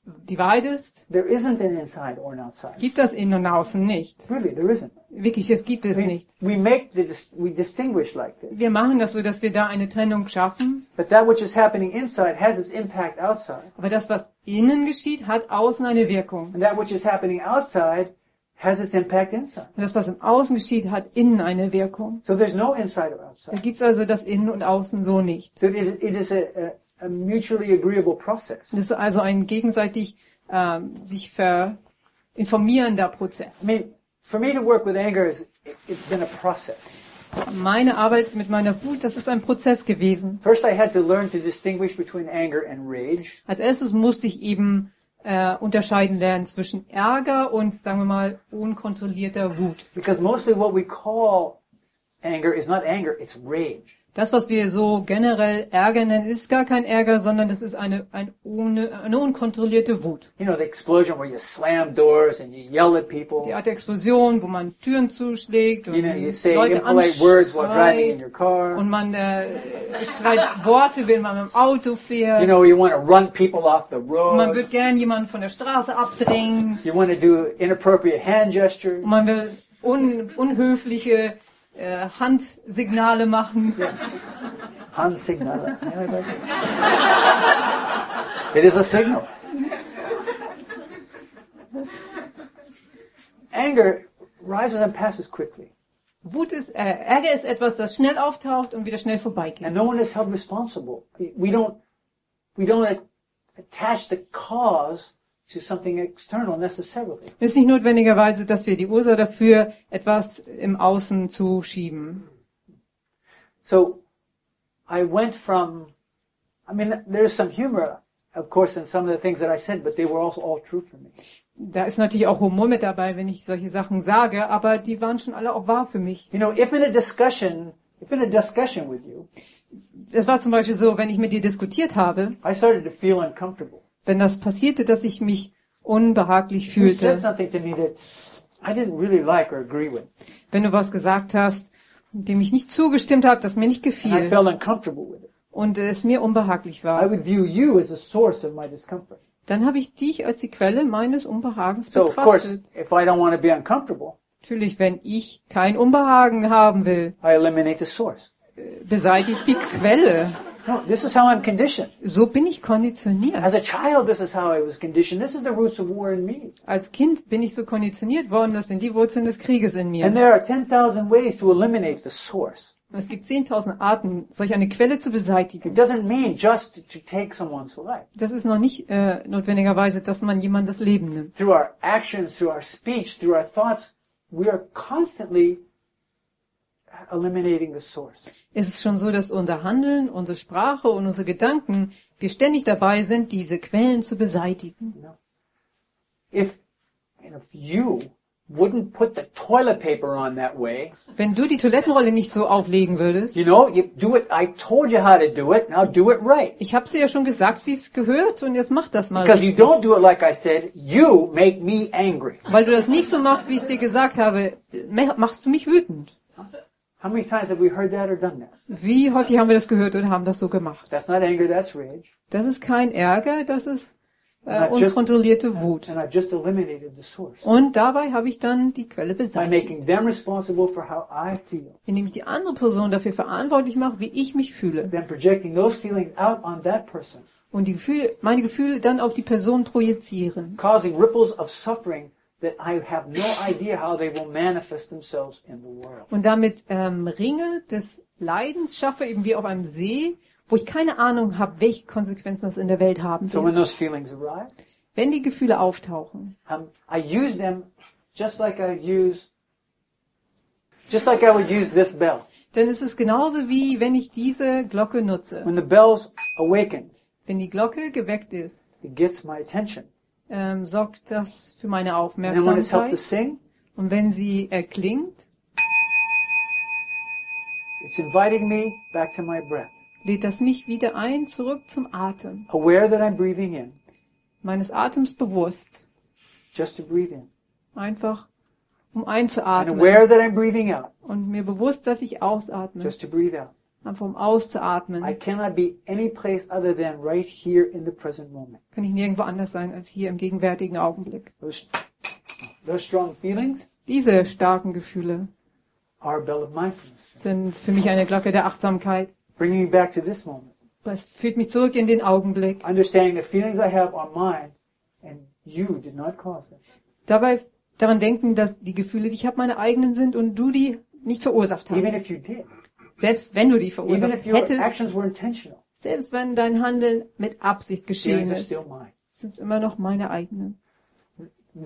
die Wahrheit ist, there isn't an inside or an outside. Es gibt das Innen und Außen nicht. Really, there isn't. Wirklich, es gibt es we, nicht. We make the, we distinguish like this. Wir machen das so, dass wir da eine Trennung schaffen. But that which is happening inside has its impact outside. Aber das, was innen geschieht, hat außen eine Wirkung. And that which is happening outside has its impact inside. Und das, was im Außen geschieht, hat innen eine Wirkung. So there's no inside or outside. Da gibt's also das Innen und Außen so nicht. So it is, it is a, a a mutually agreeable process. Das ist also ein gegenseitig ähm, sich verinformierender Prozess. I mean, for me to work with anger is it's been a process. Meine Arbeit mit meiner Wut, das ist ein Prozess gewesen. First I had to learn to distinguish between anger and rage. Als erstes musste ich eben äh, unterscheiden lernen zwischen Ärger und, sagen wir mal, unkontrollierter Wut. Because mostly what we call anger is not anger, it's rage. Das, was wir so generell Ärger nennen, ist gar kein Ärger, sondern das ist eine, eine, eine unkontrollierte Wut. You know, the explosion where you slam doors and you yell at people. Die Art der Explosion, wo man Türen zuschlägt und you know, you say Leute anschreit und man äh, schreibt Worte, wenn man mit dem Auto fährt. You know, you want to run people off the road. Und man wird gern jemanden von der Straße abdrängen. You want to do inappropriate hand gestures. Und man will un, unhöfliche Handsignale machen. Yeah. Handsignale. It is a signal. Anger rises and passes quickly. Wut ist, äh, Ärger ist etwas, das schnell auftaucht und wieder schnell vorbeigeht. And no one is held responsible. We don't, we don't attach the cause to something external necessarily. Es ist nicht notwendigerweise, dass wir die Ursache dafür etwas im Außen zuschieben. So, I went from, I mean, there is some humor, of course, in some of the things that I said, but they were also all true for me. Da ist natürlich auch Humor mit dabei, wenn ich solche Sachen sage, aber die waren schon alle auch wahr für mich. You know, if in a discussion, if in a discussion with you, es war zum Beispiel so, wenn ich mit dir diskutiert habe, I started to feel uncomfortable. Wenn das passierte, dass ich mich unbehaglich fühlte. Wenn du was gesagt hast, dem ich nicht zugestimmt habe, das mir nicht gefiel und es mir unbehaglich war, dann habe ich dich als die Quelle meines Unbehagens betrachtet. Natürlich, wenn ich kein Unbehagen haben will, beseitige ich die Quelle. No, this is how I'm conditioned. So bin ich konditioniert. As a child, this is how I was conditioned. This is the roots of war in me. Als Kind bin ich so konditioniert worden, das sind die Wurzeln des Krieges in mir. And there are ten thousand ways to eliminate the source. Es gibt zehntausend Arten, solch eine Quelle zu beseitigen. It doesn't mean just to take someone's life. Das ist noch nicht äh, notwendigerweise, dass man jemandem das Leben nimmt. Through our actions, through our speech, through our thoughts, we are constantly eliminating the source. Es ist schon so, dass unser Handeln, unsere Sprache und unsere Gedanken, wir ständig dabei sind, diese Quellen zu beseitigen. No. If, if you wouldn't put the toilet paper on that way, wenn du die Toilettenrolle nicht so auflegen würdest, you know, you do it. I told you how to do it. Now do it right. Ich habe dir ja schon gesagt, wie es gehört, und jetzt mach das mal richtig. Because you don't do it like I said, you make me angry. Weil du das nicht so machst, wie ich dir gesagt habe, machst du mich wütend. How many times have we heard that or done that? Wie häufig haben wir das gehört und haben das so gemacht? That's not anger, that's rage. Das ist kein Ärger, das ist äh, unkontrollierte Wut. And I've just eliminated the source. Und dabei habe ich dann die Quelle beseitigt. By making them responsible for how I feel. Indem ich die andere Person dafür verantwortlich mache, wie ich mich fühle. Then projecting those feelings out on that person. Und die Gefühle, meine Gefühle dann auf die Person projizieren. Causing ripples of suffering. That I have no idea how they will manifest themselves in the world. Und damit ähm, Ringe des Leidens schaffe, eben wie auf einem See, wo ich keine Ahnung habe, welche Konsequenzen das in der Welt haben wird. So when those feelings arise, wenn die Gefühle auftauchen, um, I use them just like I use, just like I would use this bell. Dann ist es genauso, wie wenn ich diese Glocke nutze. When the bell's awakened, wenn die Glocke geweckt ist, it gets my attention. Ähm, sorgt das für meine Aufmerksamkeit. Sing, und wenn sie erklingt, it's inviting me back to my breath. Lädt das mich wieder ein, zurück zum Atem. Aware that I'm breathing in. Meines Atems bewusst. Just to breathe in. Einfach, um einzuatmen. And aware that I'm breathing out. Und mir bewusst, dass ich ausatme. Just to breathe out. Einfach um auszuatmen. I cannot be any place other than right here in the present moment. Kann ich nirgendwo anders sein als hier im gegenwärtigen Augenblick. Those, those strong feelings, diese starken Gefühle are bell of mindfulness, sind für mich eine Glocke der Achtsamkeit. Bringing me back to this moment. Das führt mich zurück in den Augenblick. Understanding the feelings I have are mine and you did not cause them. Dabei daran denken, dass die Gefühle, die ich habe, meine eigenen sind und du die nicht verursacht hast. Even if you did. Selbst wenn du die verursacht hättest, selbst wenn dein Handeln mit Absicht geschehen ist, sind immer noch meine eigenen. Und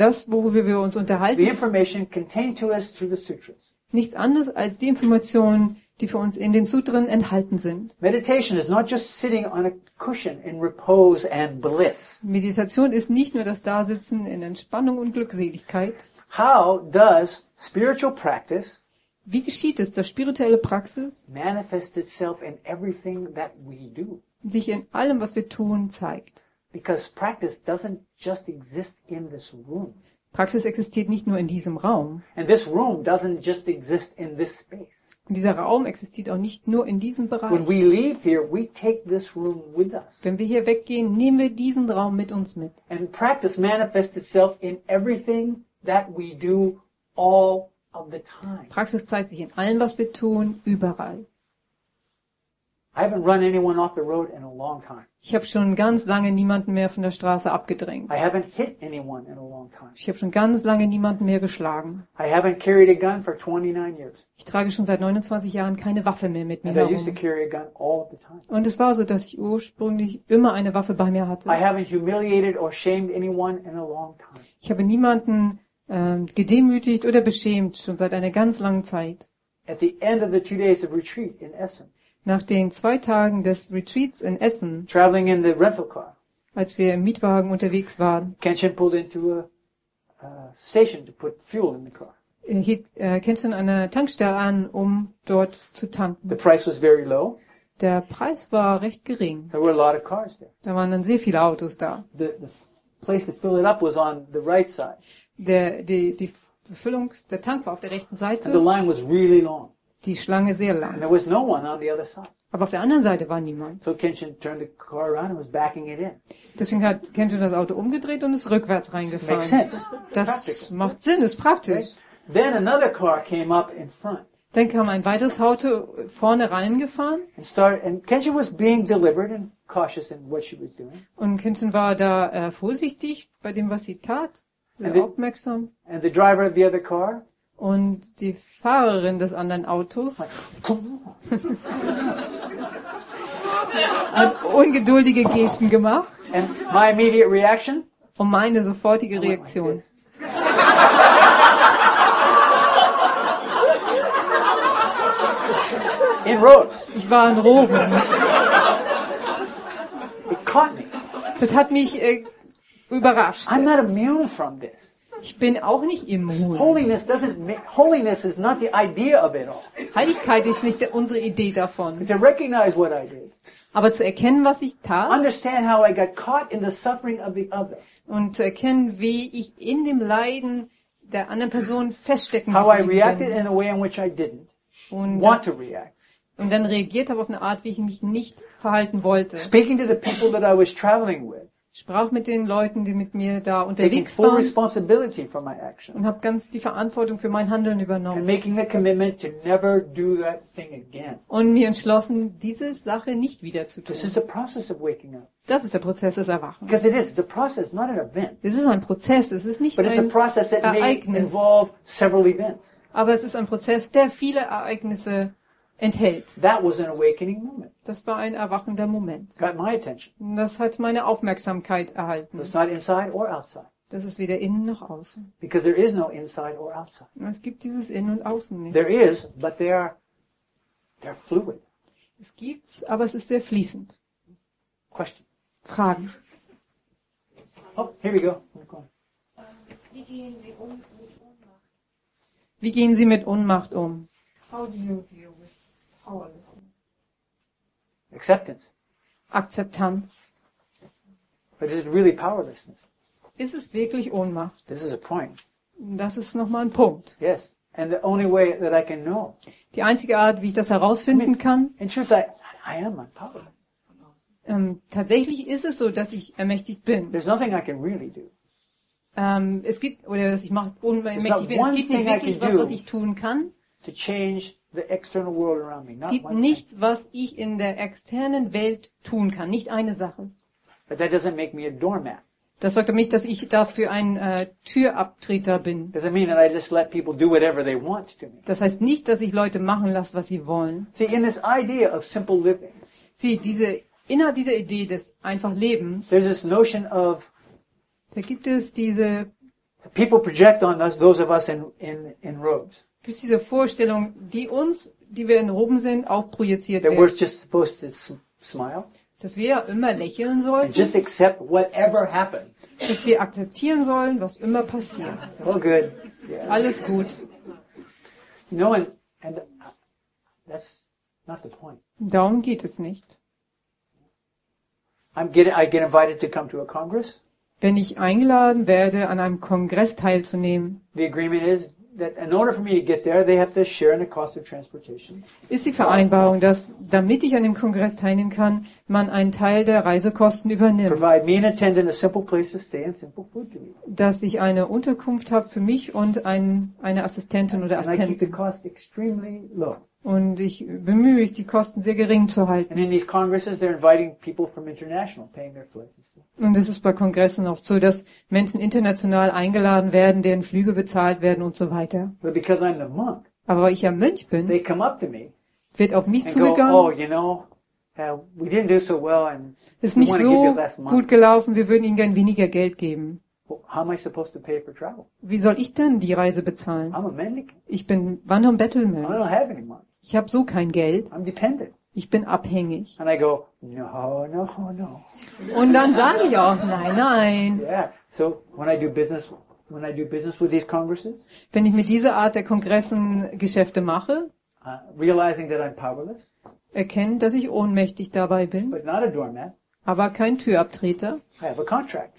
das, worüber wir uns unterhalten, ist nichts anderes als die Informationen, die für uns in den Sutren enthalten sind. Meditation ist nicht nur das Dasitzen in Entspannung und Glückseligkeit. How does spiritual practice, wie geschieht es, dass spirituelle Praxis manifest itself in everything that we do? Sich in allem, was wir tun, zeigt. Because practice doesn't just exist in this room. Praxis existiert nicht nur in diesem Raum. And this room doesn't just exist in this space. Und dieser Raum existiert auch nicht nur in diesem Bereich. When we leave here, we take this room with us. Wenn wir hier weggehen, nehmen wir diesen Raum mit uns mit. And practice manifests itself in everything that we do all of the time. Praxis zeigt sich in allem, was wir tun, überall. I haven't run anyone off the road in a long time. Ich habe schon ganz lange niemanden mehr von der Straße abgedrängt. I haven't hit anyone in a long time. Ich habe schon ganz lange niemanden mehr geschlagen. I haven't carried a gun for twenty-nine years. Ich trage schon seit neunundzwanzig Jahren keine Waffe mehr mit mir herum. And I used to carry a gun all the time. Und es war so, dass ich ursprünglich immer eine Waffe bei mir hatte. I haven't humiliated or shamed anyone in a long time. Ich habe niemanden Ähm, gedemütigt oder beschämt, schon seit einer ganz langen Zeit. At the end of the two days of retreat in Essen, nach den zwei Tagen des Retreats in Essen, traveling in the rental car, als wir im Mietwagen unterwegs waren, Kenshin pulled into a uh, station to put fuel in the car. Hielt äh, Kenshin an einer Tankstelle an, um dort zu tanken. The price was very low. Der Preis war recht gering. There were a lot of cars there. Da waren dann sehr viele Autos da. The, the place to fill it up was on the right side. Der, die, die Befüllung, der Tank war auf der rechten Seite. And the line was really long. Die Schlange sehr lang. And there was no one on the other side. Aber auf der anderen Seite war niemand. So Kenshin turned the car around and was backing it in. Deswegen hat Kenshin das Auto umgedreht und ist rückwärts reingefahren. Makes sense. Das macht Sinn, ist praktisch. Then another car came up in front. Dann kam ein weiteres Auto vorne reingefahren. And started, and Kenshin was being deliberate and cautious in what she was doing. Und Kenshin war da äh, vorsichtig bei dem, was sie tat. Sehr and the, aufmerksam. And the driver of the other car, und die Fahrerin des anderen Autos hat ungeduldige Gesten gemacht. And my immediate reaction? Und meine sofortige Reaktion. in Rome. Ich war in Rom. It caught me. Das hat mich äh, überrascht. I'm not immune from this. Ich bin auch nicht immun. Holiness doesn't holiness is not the idea of it all. Heiligkeit ist nicht unsere Idee davon. But to recognize what I did. Aber zu erkennen, was ich tat, understand how I got caught in the suffering of the other. Und zu erkennen, wie ich in dem Leiden der anderen Person feststecken how I reacted bin. In a way in which I didn't und want dann, to react. Und dann reagiert habe auf eine Art, wie ich mich nicht verhalten wollte. Speaking to the people that I was traveling with. Ich sprach mit den Leuten, die mit mir da unterwegs waren, und habe ganz die Verantwortung für mein Handeln übernommen und mir entschlossen, diese Sache nicht wieder zu tun. Das ist der Prozess des Erwachens. Because it is, it's a process, not an event. Es ist ein Prozess, es ist nicht But ein process that Ereignis, may several events. Aber es ist ein Prozess, der viele Ereignisse enthält. That was an awakening moment. Das war ein erwachender Moment. Got my attention. Das hat meine Aufmerksamkeit erhalten. It's not inside or outside. Das ist weder innen noch außen. Because there is no inside or outside. Es gibt dieses Innen und Außen nicht. There is, but they are, they're fluid. Es gibt's, aber es ist sehr fließend. Question. Fragen. Oh, here we go. Wie gehen Sie um mit Ohnmacht? Wie gehen Sie mit Ohnmacht um? How do you deal with powerlessness? Acceptance. Akzeptanz. But is it really powerlessness? Ist es wirklich Ohnmacht? This is a point. Das ist nochmal ein Punkt. Yes, and the only way that I can know. Die einzige Art, wie ich das herausfinden I mean, kann. In truth, I, I am unpowerless. Ähm, tatsächlich ist es so, dass ich ermächtigt bin. There's nothing I can really do. Ähm, es gibt oder dass ich macht ohnmächtig bin. Es gibt nicht wirklich was, was ich tun kann. To change the external world around me. Not es gibt nichts, was ich in der externen Welt tun kann. Nicht eine Sache. But that doesn't make me a doormat. Das sagt aber nicht, dass ich dafür ein äh, Türabtreter bin. Doesn't mean that I just let people do whatever they want to me. Das heißt nicht, dass ich Leute machen lasse, was sie wollen. See, in this idea of simple living. Sieh, diese, innerhalb dieser Idee des einfach Lebens. There's this notion of. Da gibt es diese. People project on us, those of us in in in robes. Gibt es diese Vorstellung, die uns, die wir in Roben sind, auch projiziert wird. That we're just supposed to smile. Dass wir immer lächeln sollten. And just accept whatever happens. Dass wir akzeptieren sollen, was immer passiert. All good. Yeah. Ist alles gut. You know, and, and that's not the point. Darum geht es nicht. I'm getting, I get invited to come to a congress. Wenn ich eingeladen werde, an einem Kongress teilzunehmen. The agreement is that in order for me to get there, they have to share in the cost of transportation. Ist die Vereinbarung, dass damit ich an dem Kongress teilnehmen kann, man einen Teil der Reisekosten übernimmt. Provide me an attendant a simple place to stay and simple food to eat. Dass ich eine Unterkunft habe für mich und ein, eine Assistentin oder Assistenten. And I keep the cost extremely low. Und ich bemühe mich, die Kosten sehr gering zu halten. And in these congresses, they're inviting people from international, paying their flights. Und es ist bei Kongressen oft so, dass Menschen international eingeladen werden, deren Flüge bezahlt werden und so weiter. But because I'm a monk, aber weil ich ja Mönch bin, they come up to me, wird auf mich zugegangen. Go, oh, you know, uh, we didn't do so well and ist nicht so gut gelaufen, wir würden ihnen gern weniger Geld geben. How am I supposed to pay for travel? Wie soll ich denn die Reise bezahlen? I'm a mendicant. Ich bin Wanderer und Bettelmönch. I don't have any money. Ich habe so kein Geld. I'm dependent. Ich bin abhängig. And I go, no, no, no. Und dann sage ich auch, nein, nein. Yeah. So when I do business, when I do business with these congresses, wenn ich mit dieser Art der Kongressen Geschäfte mache, uh, realizing that I'm powerless, erkennen, dass ich ohnmächtig dabei bin, but not a doormat, aber kein Türabtreter. I have a contract.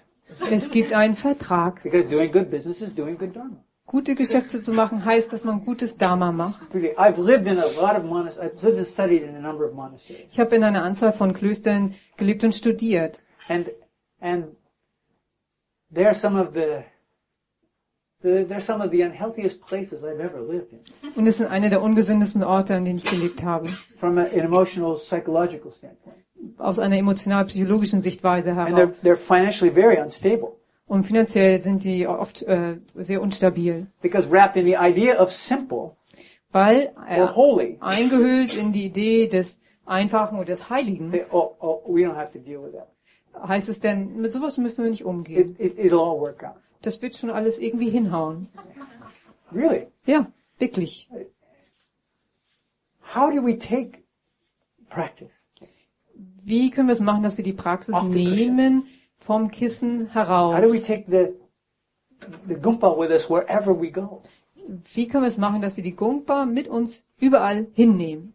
Es gibt einen Vertrag. Because doing good business is doing good dharma. Gute Geschäfte zu machen heißt, dass man gutes Dharma macht. Ich habe in einer Anzahl von Klöstern gelebt und studiert. And, and there are some of the, there are some of the unhealthiest places I've ever lived in. Und es sind eine der ungesündesten Orte, an denen ich gelebt habe. From an emotional, psychological standpoint. Aus einer emotional-psychologischen Sichtweise heraus. And they're, they're financially very unstable. Und finanziell sind die oft äh, sehr unstabil. Because wrapped in the idea of simple, weil äh, or holy, eingehüllt in die Idee des Einfachen und des Heiligen, oh, oh, we don't have to deal with that. Heißt es denn, mit sowas müssen wir nicht umgehen. It, it, it'll all work out. Das wird schon alles irgendwie hinhauen. Really? Ja, wirklich. How do we take Wie können wir es machen, dass wir die Praxis nehmen vom Kissen heraus? Wie können wir es machen, dass wir die Gumpa mit uns überall hinnehmen?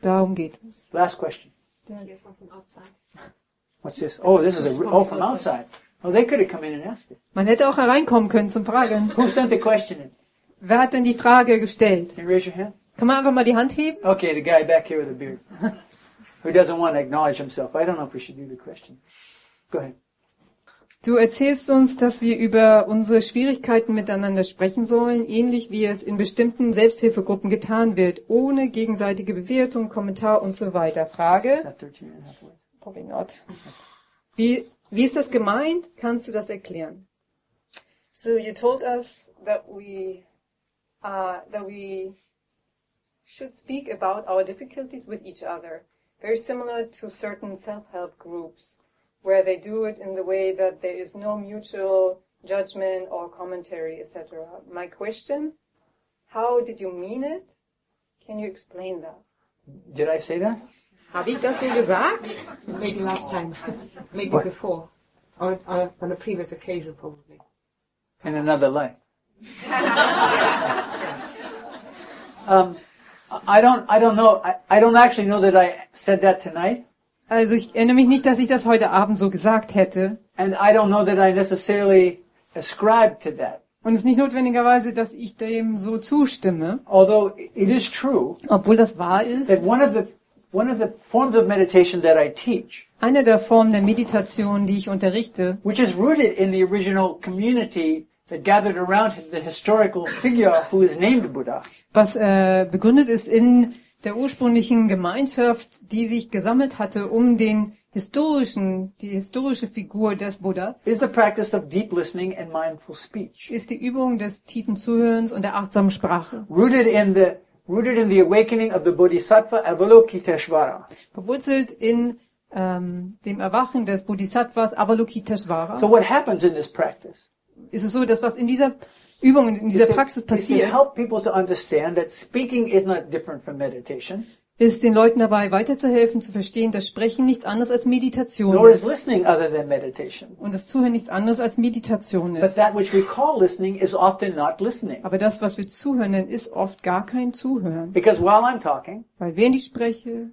Darum geht es. Last question. What's this? Oh, this is a, oh, from outside. Oh, they could have come in and asked it. Man hätte auch hereinkommen können zum Fragen. Who sent the question in? Wer hat denn die Frage gestellt? Can you raise your hand? Kann man einfach mal die Hand heben? Okay, the guy back here with the beard. Who doesn't want to acknowledge himself. I don't know if we should do the question. Go ahead. Du erzählst uns, dass wir über unsere Schwierigkeiten miteinander sprechen sollen, ähnlich wie es in bestimmten Selbsthilfegruppen getan wird, ohne gegenseitige Bewertung, Kommentar und so weiter. Frage? Probably not. Wie, wie ist das gemeint? Kannst du das erklären? So you told us that we uh, that we should speak about our difficulties with each other, very similar to certain self-help groups, where they do it in the way that there is no mutual judgment or commentary, et cetera. My question, how did you mean it? Can you explain that? Did I say that? Habe ich das hier gesagt? Maybe last time. Maybe what? Before. Or, or on a previous occasion, probably. In another life. um, I don't, I don't know. I, I don't actually know that I said that tonight. Also ich erinnere mich nicht, dass ich das heute Abend so gesagt hätte. And I don't know that I necessarily ascribe to that. Und es ist nicht notwendigerweise, dass ich dem so zustimme. Although it is true, obwohl das wahr ist, that one of the one of the forms of meditation that I teach, eine der Formen der Meditation, die ich unterrichte, which is rooted in the original community that gathered around him, the historical figure who is named Buddha, was äh, begründet ist in der ursprünglichen Gemeinschaft, die sich gesammelt hatte um den historischen, die historische Figur des Buddhas, is the practice of deep listening and mindful speech, ist die Übung des tiefen Zuhörens und der achtsamen Sprache, rooted in the rooted in the awakening of the Bodhisattva Avalokiteshvara, verwurzelt in ähm, dem Erwachen des Bodhisattvas Avalokiteshvara. So what happens in this practice? Ist es so, dass was in dieser Übung, in dieser Praxis passiert, ist den Leuten dabei weiterzuhelfen, zu verstehen, dass Sprechen nichts anderes als Meditation ist. Und das Zuhören nichts anderes als Meditation ist. Aber das, was wir Zuhören nennen, ist oft gar kein Zuhören. Weil während ich spreche,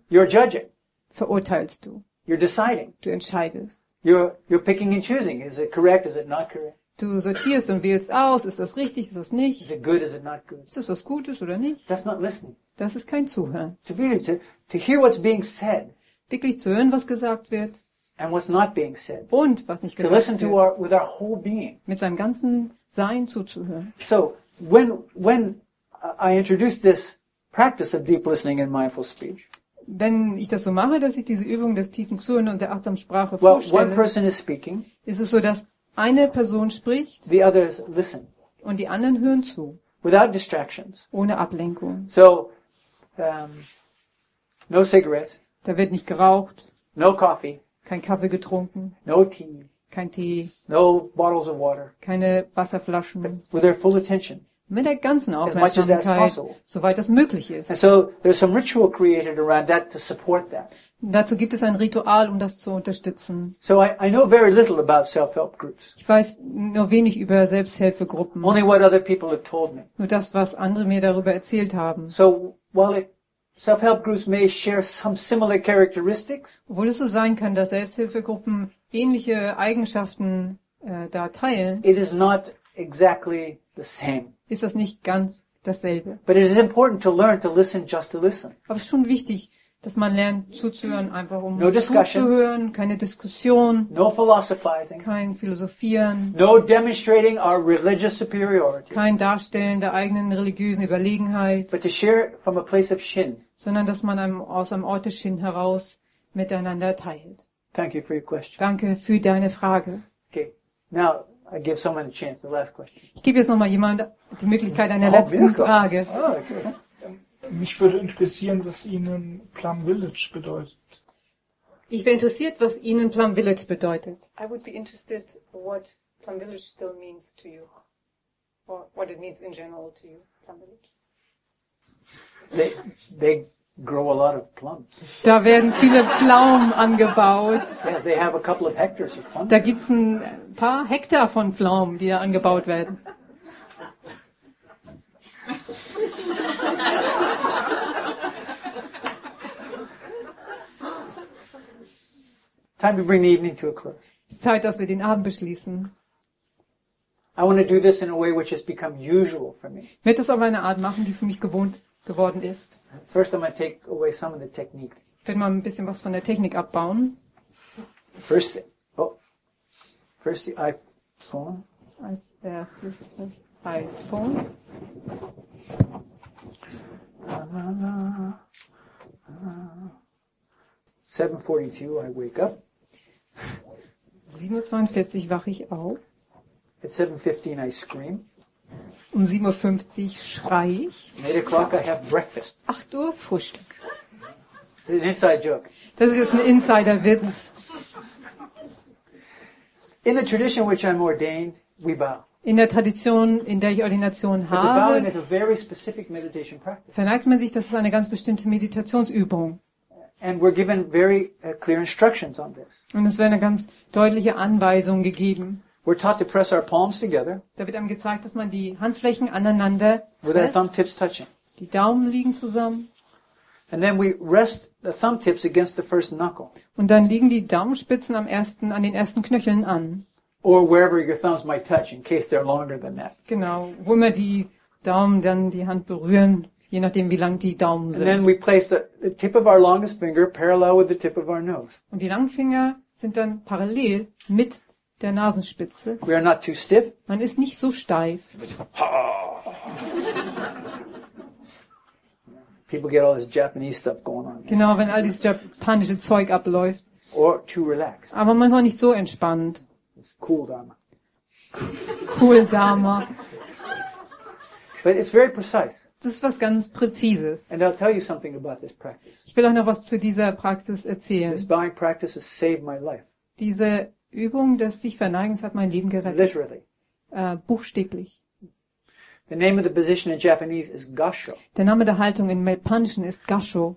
verurteilst du. Du entscheidest. Du Du sortierst und wählst aus, ist das richtig, ist das nicht? Is it good, is it not good? Ist das was Gutes oder nicht? That's not listening. Das ist kein Zuhören. To be, to, to hear what's being said. Wirklich zu hören, was gesagt wird. And what's not being said. Und was nicht gesagt wird. To listen to our, with our whole being. Mit seinem ganzen Sein zuzuhören. So, when, when I introduced this practice of deep listening and mindful speech. Wenn ich das so mache, dass ich diese Übung des tiefen Zuhören und der achtsamen Sprache well, vorstelle. One person is speaking. Ist es so, dass eine Person spricht, the others listen, und die anderen hören zu, without distractions, ohne Ablenkung. So, um, no cigarettes, da wird nicht geraucht, no coffee, kein Kaffee getrunken, no tea, kein Tee, no bottles of water, keine Wasserflaschen, with their full attention, mit der ganzen Aufmerksamkeit, soweit das möglich ist. And so, there's some ritual created around that to support that. Dazu gibt es ein Ritual, um das zu unterstützen. So I, I know very little about self-help groups. Ich weiß nur wenig über Selbsthilfegruppen. Only what other people have told me. Nur das, was andere mir darüber erzählt haben. So while it, self-help groups may share some similar characteristics, obwohl es so sein kann, dass Selbsthilfegruppen ähnliche Eigenschaften äh, da teilen, it is not exactly the same. Ist das nicht ganz dasselbe. But it is important to learn to listen just to listen. Aber schon wichtig, dass man lernt zuzuhören, einfach um no zuzuhören, keine Diskussion, no philosophizing, kein Philosophieren, no demonstrating our religious superiority, kein Darstellen der eigenen religiösen Überlegenheit, but to share from a place of Shin, sondern dass man einem, aus einem Ort des Shin heraus miteinander teilt. Thank you for your question. Danke für deine Frage. Okay, now I give someone a chance. The last question. Ich gebe jetzt nochmal jemand die Möglichkeit einer oh, letzten Wilco. Frage. Oh, okay. Mich würde interessieren, was Ihnen Plum Village bedeutet. Ich wäre interessiert, was Ihnen Plum Village bedeutet. I would be interested what Plum Village still means to you. Or what it means in general to you, Plum Village. They, they grow a lot of plums. Da werden viele Pflaumen angebaut. Yeah, they have a couple of hectares of plums. Da gibt es ein paar Hektar von Pflaumen, die da angebaut werden. Time to bring the evening to a close. Es ist Zeit, dass wir den Abend beschließen. I want to do this in a way which has become usual for me. Ich werde das auf eine Art machen, die für mich gewohnt geworden ist. First I'm going to take away some of the technique. Ich werde mal ein bisschen was von der Technik abbauen. First, oh, first the iPhone. Als erstes das iPhone. La, la, la, la. seven forty-two I wake up. sieben Uhr zweiundvierzig wache ich auf. At seven fifteen I scream. Um sieben Uhr fünfzig schrei ich. At eight o'clock I have breakfast. acht Uhr Frühstück. It's an inside joke. Das ist jetzt ein Insiderwitz. In the tradition which I'm ordained, we bow. In der Tradition, in der ich Ordination habe, verneigt man sich, das ist eine ganz bestimmte Meditationsübung. And we're given very clear instructions on this. Und es werden ganz deutliche Anweisungen gegeben. We're taught to press our palms together. Da wird einem gezeigt, dass man die Handflächen aneinander with our thumb tips touching. Die Daumen liegen zusammen. And then we rest the thumb tips against the first knuckle. Und dann liegen die Daumenspitzen am ersten, an den ersten Knöcheln an. Or wherever your thumbs might touch, in case they're longer than that. Genau, wo immer die Daumen dann die Hand berühren. Je nachdem, wie lang die Daumen sind. And then we place the, the tip of our longest finger parallel with the tip of our nose. Und die langen Finger sind dann parallel mit der Nasenspitze. We are not too stiff. Man ist nicht so steif. People get all this Japanese stuff going on. Genau, wenn all dieses japanische Zeug abläuft. Or too relaxed. Aber man ist auch nicht so entspannt. It's cool Dharma. Cool Dharma. But it's very precise. Das ist was ganz Präzises. And I'll tell you something about this practice. Ich will auch noch was zu dieser Praxis erzählen. This bowing practice has saved my life. Diese Übung des sich Verneigens hat mein Leben gerettet. Literally. Äh, buchstäblich. The name of the position in Japanese is Gasho. Der Name der Haltung in Japanischen ist Gasho.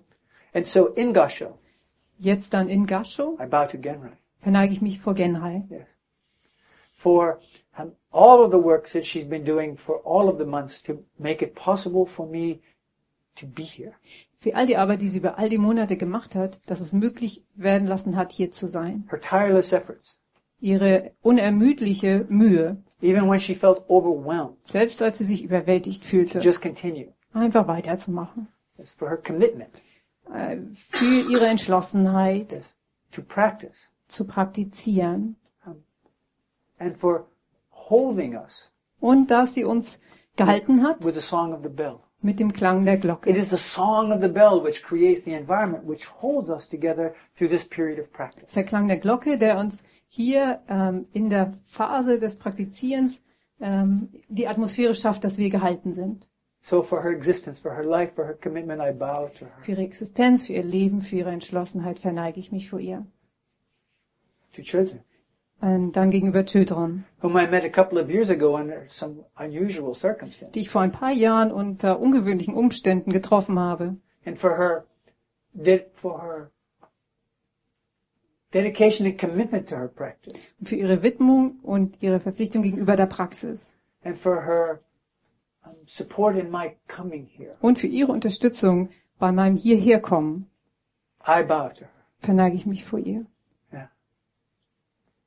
And so in Gasho. Jetzt dann in Gasho. I bow to Genrei. Verneige ich mich vor Genrei. Yes. For and all of the works that she's been doing for all of the months to make it possible for me to be here. Für all die Arbeit, die sie über all die Monate gemacht hat, dass es möglich werden lassen hat, hier zu sein. Her tireless efforts. Ihre unermüdliche Mühe. Even when she felt overwhelmed. Selbst als sie sich überwältigt fühlte. Just continue. Einfach weiterzumachen. Yes, for her commitment. Für ihre Entschlossenheit. Yes, to practice. Zu praktizieren. And for holding us. Und dass sie uns gehalten hat with the song of the bell. Mit dem Klang der Glocke. It is the song of the bell which creates the environment which holds us together through this period of practice. Es ist der Klang der Glocke, der uns hier ähm, in der Phase des Praktizierens ähm, die Atmosphäre schafft, dass wir gehalten sind. So for her existence, for her life, for her commitment, I bow to her. Für ihre Existenz, für ihr Leben, für ihre Entschlossenheit verneige ich mich vor ihr. To children. Und dann gegenüber Children, die ich vor ein paar Jahren unter ungewöhnlichen Umständen getroffen habe. Und für ihre Widmung und ihre Verpflichtung gegenüber der Praxis. Und für ihre Unterstützung bei meinem Hierherkommen verneige ich mich vor ihr.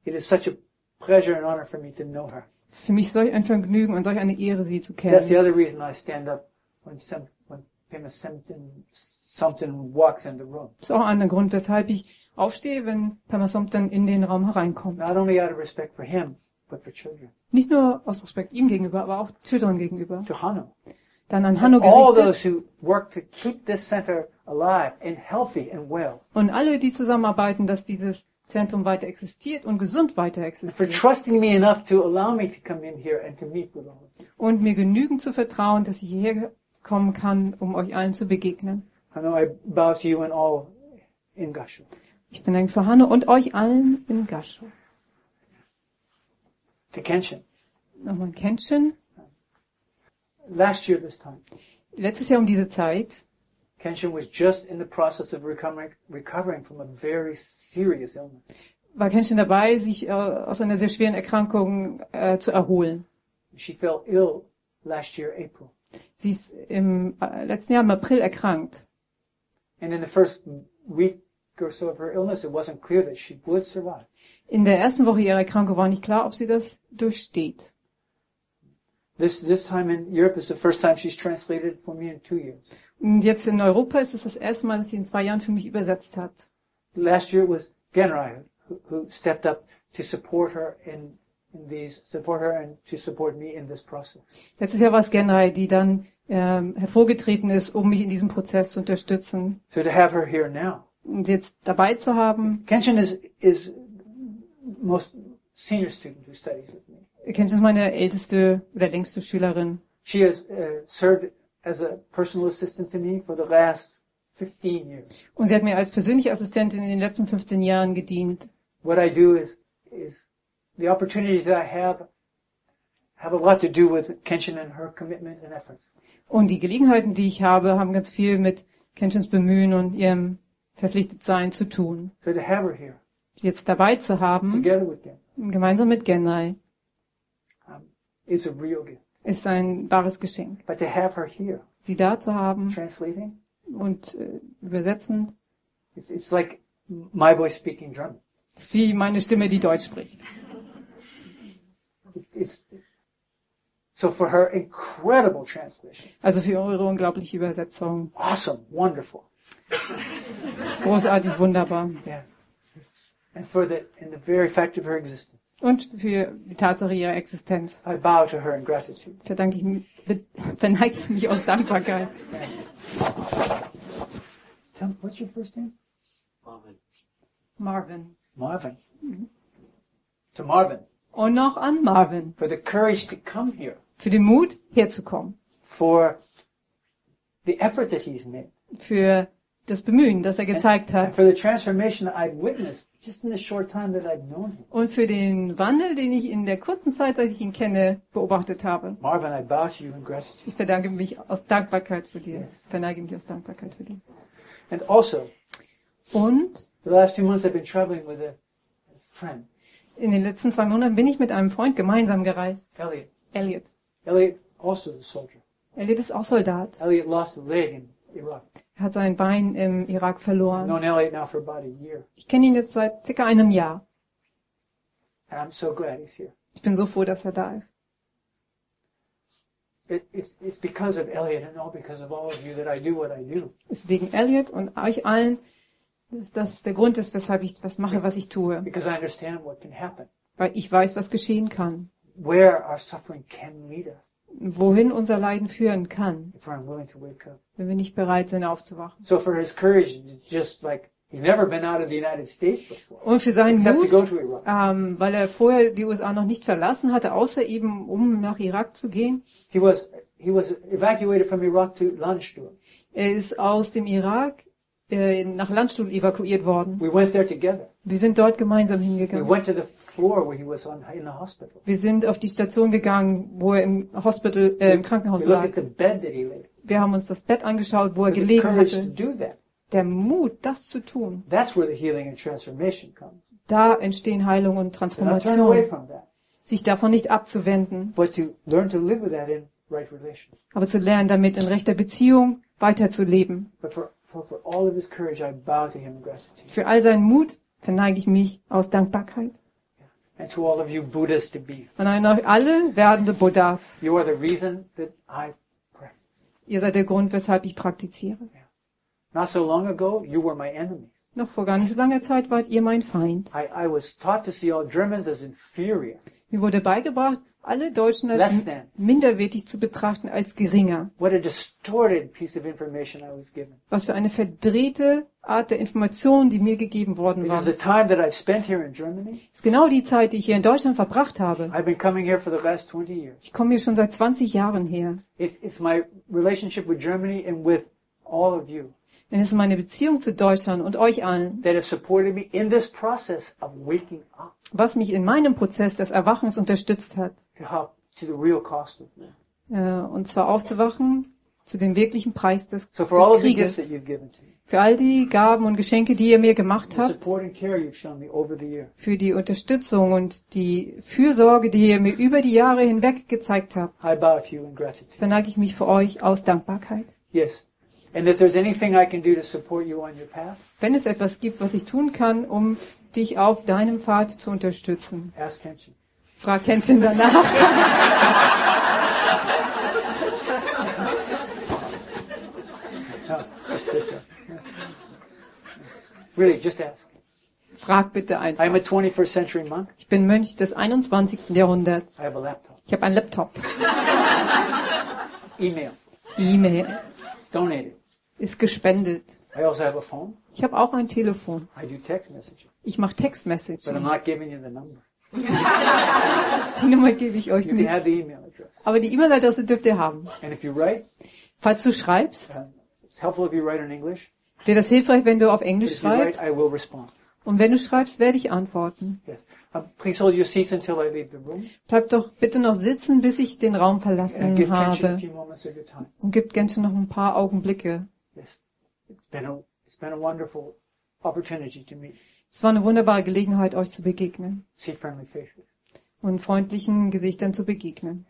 It is such a pleasure and honor for me to know her. Für mich solch ein Vergnügen und solch eine Ehre, sie zu kennen. That's the other reason I stand up when some, when Pema Samtin something walks in the room. Das ist auch ein Grund, weshalb ich aufstehe, wenn Pema Samtin in den Raum hereinkommt. Not only out of respect for him, but for children. Nicht nur aus Respekt ihm gegenüber, aber auch Kindern gegenüber. To Hanno. Dann an Hanno gerichtet. All those who work to keep this center alive and healthy and well. Und alle, die zusammenarbeiten, dass dieses Zentrum weiter existiert und gesund weiter existiert. Und mir genügend zu vertrauen, dass ich hierher kommen kann, um euch allen zu begegnen. Ich bin dankbar für Hanno und euch allen in Gasho. Nochmal Kenshin. Letztes Jahr um diese Zeit Kenshin was just in the process of recovering, recovering from a very serious illness. War Kenshin dabei, sich äh, aus einer sehr schweren Erkrankung äh, zu erholen. She fell ill last year, April. Sie ist im äh, letzten Jahr im April erkrankt. And in the first week or so of her illness, it wasn't clear that she would survive. In der ersten Woche ihrer Erkrankung war nicht klar, ob sie das durchsteht. This this time in Europe is the first time she's translated for me in two years. Und jetzt in Europa ist es das erste Mal, dass sie in zwei Jahren für mich übersetzt hat. Last year it was Genrei who, who stepped up to support her in in these support her and to support me in this process. Letztes Jahr war es Genrei, die dann ähm, hervorgetreten ist, um mich in diesem Prozess zu unterstützen. So to have her here now. Und jetzt dabei zu haben. Kenshin is is most senior student who studies with me. Kenshin ist meine älteste oder längste Schülerin. She has uh, served as a personal assistant to me for the last fifteen years. Und sie hat mir als persönliche Assistentin in den letzten fünfzehn Jahren gedient. What I do is is the opportunity that I have have a lot to do with Kenshin and her commitment and efforts. Und die Gelegenheiten, die ich habe, haben ganz viel mit Kenshins Bemühen und ihrem Verpflichtetsein zu tun. So to have her here. Jetzt dabei zu haben, gemeinsam mit Genrei. Is a real gift. Ist ein wahres Geschenk. But to have her here, sie da zu haben, translating, und äh, übersetzend, it's, it's like my voice speaking German. Ist wie meine Stimme, die Deutsch spricht. It's, so for her incredible translation. Also für eure unglaubliche Übersetzung. Awesome, wonderful. Großartig, wunderbar. Yeah. And for the and the very fact of her existence. Und für die Tatsache ihrer Existenz verdanke ich mich, verneige ich mich aus Dankbarkeit. Tell me, what's your first name? Marvin. Marvin. Marvin. Mhm. To Marvin. Und noch an Marvin. For the courage to come here. Für den Mut, herzukommen. For the effort that he's made. Für das Bemühen, das er gezeigt hat. Und für den Wandel, den ich in der kurzen Zeit, seit ich ihn kenne, beobachtet habe. Marvin, I bow to you in gratitude. Ich verdanke mich aus Dankbarkeit für dir. Yeah. Verneige mich aus Dankbarkeit für dich. And also, und the last few months I've been traveling with a friend. In den letzten zwei Monaten bin ich mit einem Freund gemeinsam gereist. Elliot. Elliot. Elliot also a soldier. Elliot ist auch Soldat. Elliot lost a leg in Iraq. Er hat sein Bein im Irak verloren. Ich kenne ihn jetzt seit circa einem Jahr. Ich bin so froh, dass er da ist. Es ist wegen Elliot und euch allen, dass das der Grund ist, weshalb ich was mache, was ich tue. Weil ich weiß, was geschehen kann. Where our suffering can lead us. Wohin unser Leiden führen kann, wenn wir nicht bereit sind, aufzuwachen. So for his courage, just like he's never been out of the United States before. Und für seinen Mut, ähm, weil er vorher die U S A noch nicht verlassen hatte, außer eben um nach Irak zu gehen. He was he was evacuated from Iraq to Landstuhl. Er ist aus dem Irak äh, nach Landstuhl evakuiert worden. We went there together. Wir sind dort gemeinsam hingegangen. We went to the Where he was on, in the hospital. Wir sind auf die Station gegangen, wo er im, Hospital, äh, im Krankenhaus lag. Wir haben uns das Bett angeschaut, wo er gelegen hatte. Der Mut, das zu tun. That's where the healing and transformation comes. Da entstehen Heilung und Transformation. Turn away from that. Sich davon nicht abzuwenden, but to learn to live with that in right relations. Aber zu lernen, damit in rechter Beziehung weiterzuleben. Für all seinen Mut verneige ich mich aus Dankbarkeit. And to all of you Buddhas to be. Und an euch alle werdende Buddhas. You are the reason that I practice. Ihr seid der Grund, weshalb ich praktiziere. Yeah. Not so long ago, you were my enemy. Noch vor gar nicht so langer Zeit wart ihr mein Feind. I, I was taught to see all Germans as inferior. Mir wurde beigebracht, alle Deutschen als minderwertig zu betrachten, als geringer. What a distorted piece of information I was given. Was für eine verdrehte Art der Information, die mir gegeben worden war. It is the time that I've spent here in Germany. Es ist genau die Zeit, die ich hier in Deutschland verbracht habe. I've been coming here for the last twenty years. Ich komme hier schon seit zwanzig Jahren her. It's, it's my relationship with Germany and with all of you. Denn es ist meine Beziehung zu Deutschland und euch allen, was mich in meinem Prozess des Erwachens unterstützt hat. Und zwar aufzuwachen zu dem wirklichen Preis des, so des Krieges. Für all die Gaben und Geschenke, die ihr mir gemacht habt, für die Unterstützung und die Fürsorge, die ihr mir über die Jahre hinweg gezeigt habt, verneige ich mich vor euch aus Dankbarkeit. Yes. And if there's anything I can do to support you on your path, wenn es etwas gibt, was ich tun kann, um dich auf deinem Pfad zu unterstützen, ask Kenshin. Frag Kenshin danach. Really, just ask. Frag bitte einfach. I'm a twenty-first century monk. Ich bin Mönch des einundzwanzigsten Jahrhunderts. I have a laptop. Ich habe einen Laptop. E-Mail. E-Mail. Donated. Ist gespendet. I also have a phone. Ich habe auch ein Telefon. I do text messaging. Ich mache Textmessages. Die Nummer gebe ich euch you nicht. Have the email address. Aber die E-Mail-Adresse dürft ihr haben. And if you write, falls du schreibst, uh, it's helpful if you write in English. Wäre das hilfreich, wenn du auf Englisch schreibst? Und wenn du schreibst, werde ich antworten. Bleib doch bitte noch sitzen, bis ich den Raum verlassen habe. Und gib Kenshin noch ein paar Augenblicke. Es war eine wunderbare Gelegenheit, euch zu begegnen und freundlichen Gesichtern zu begegnen.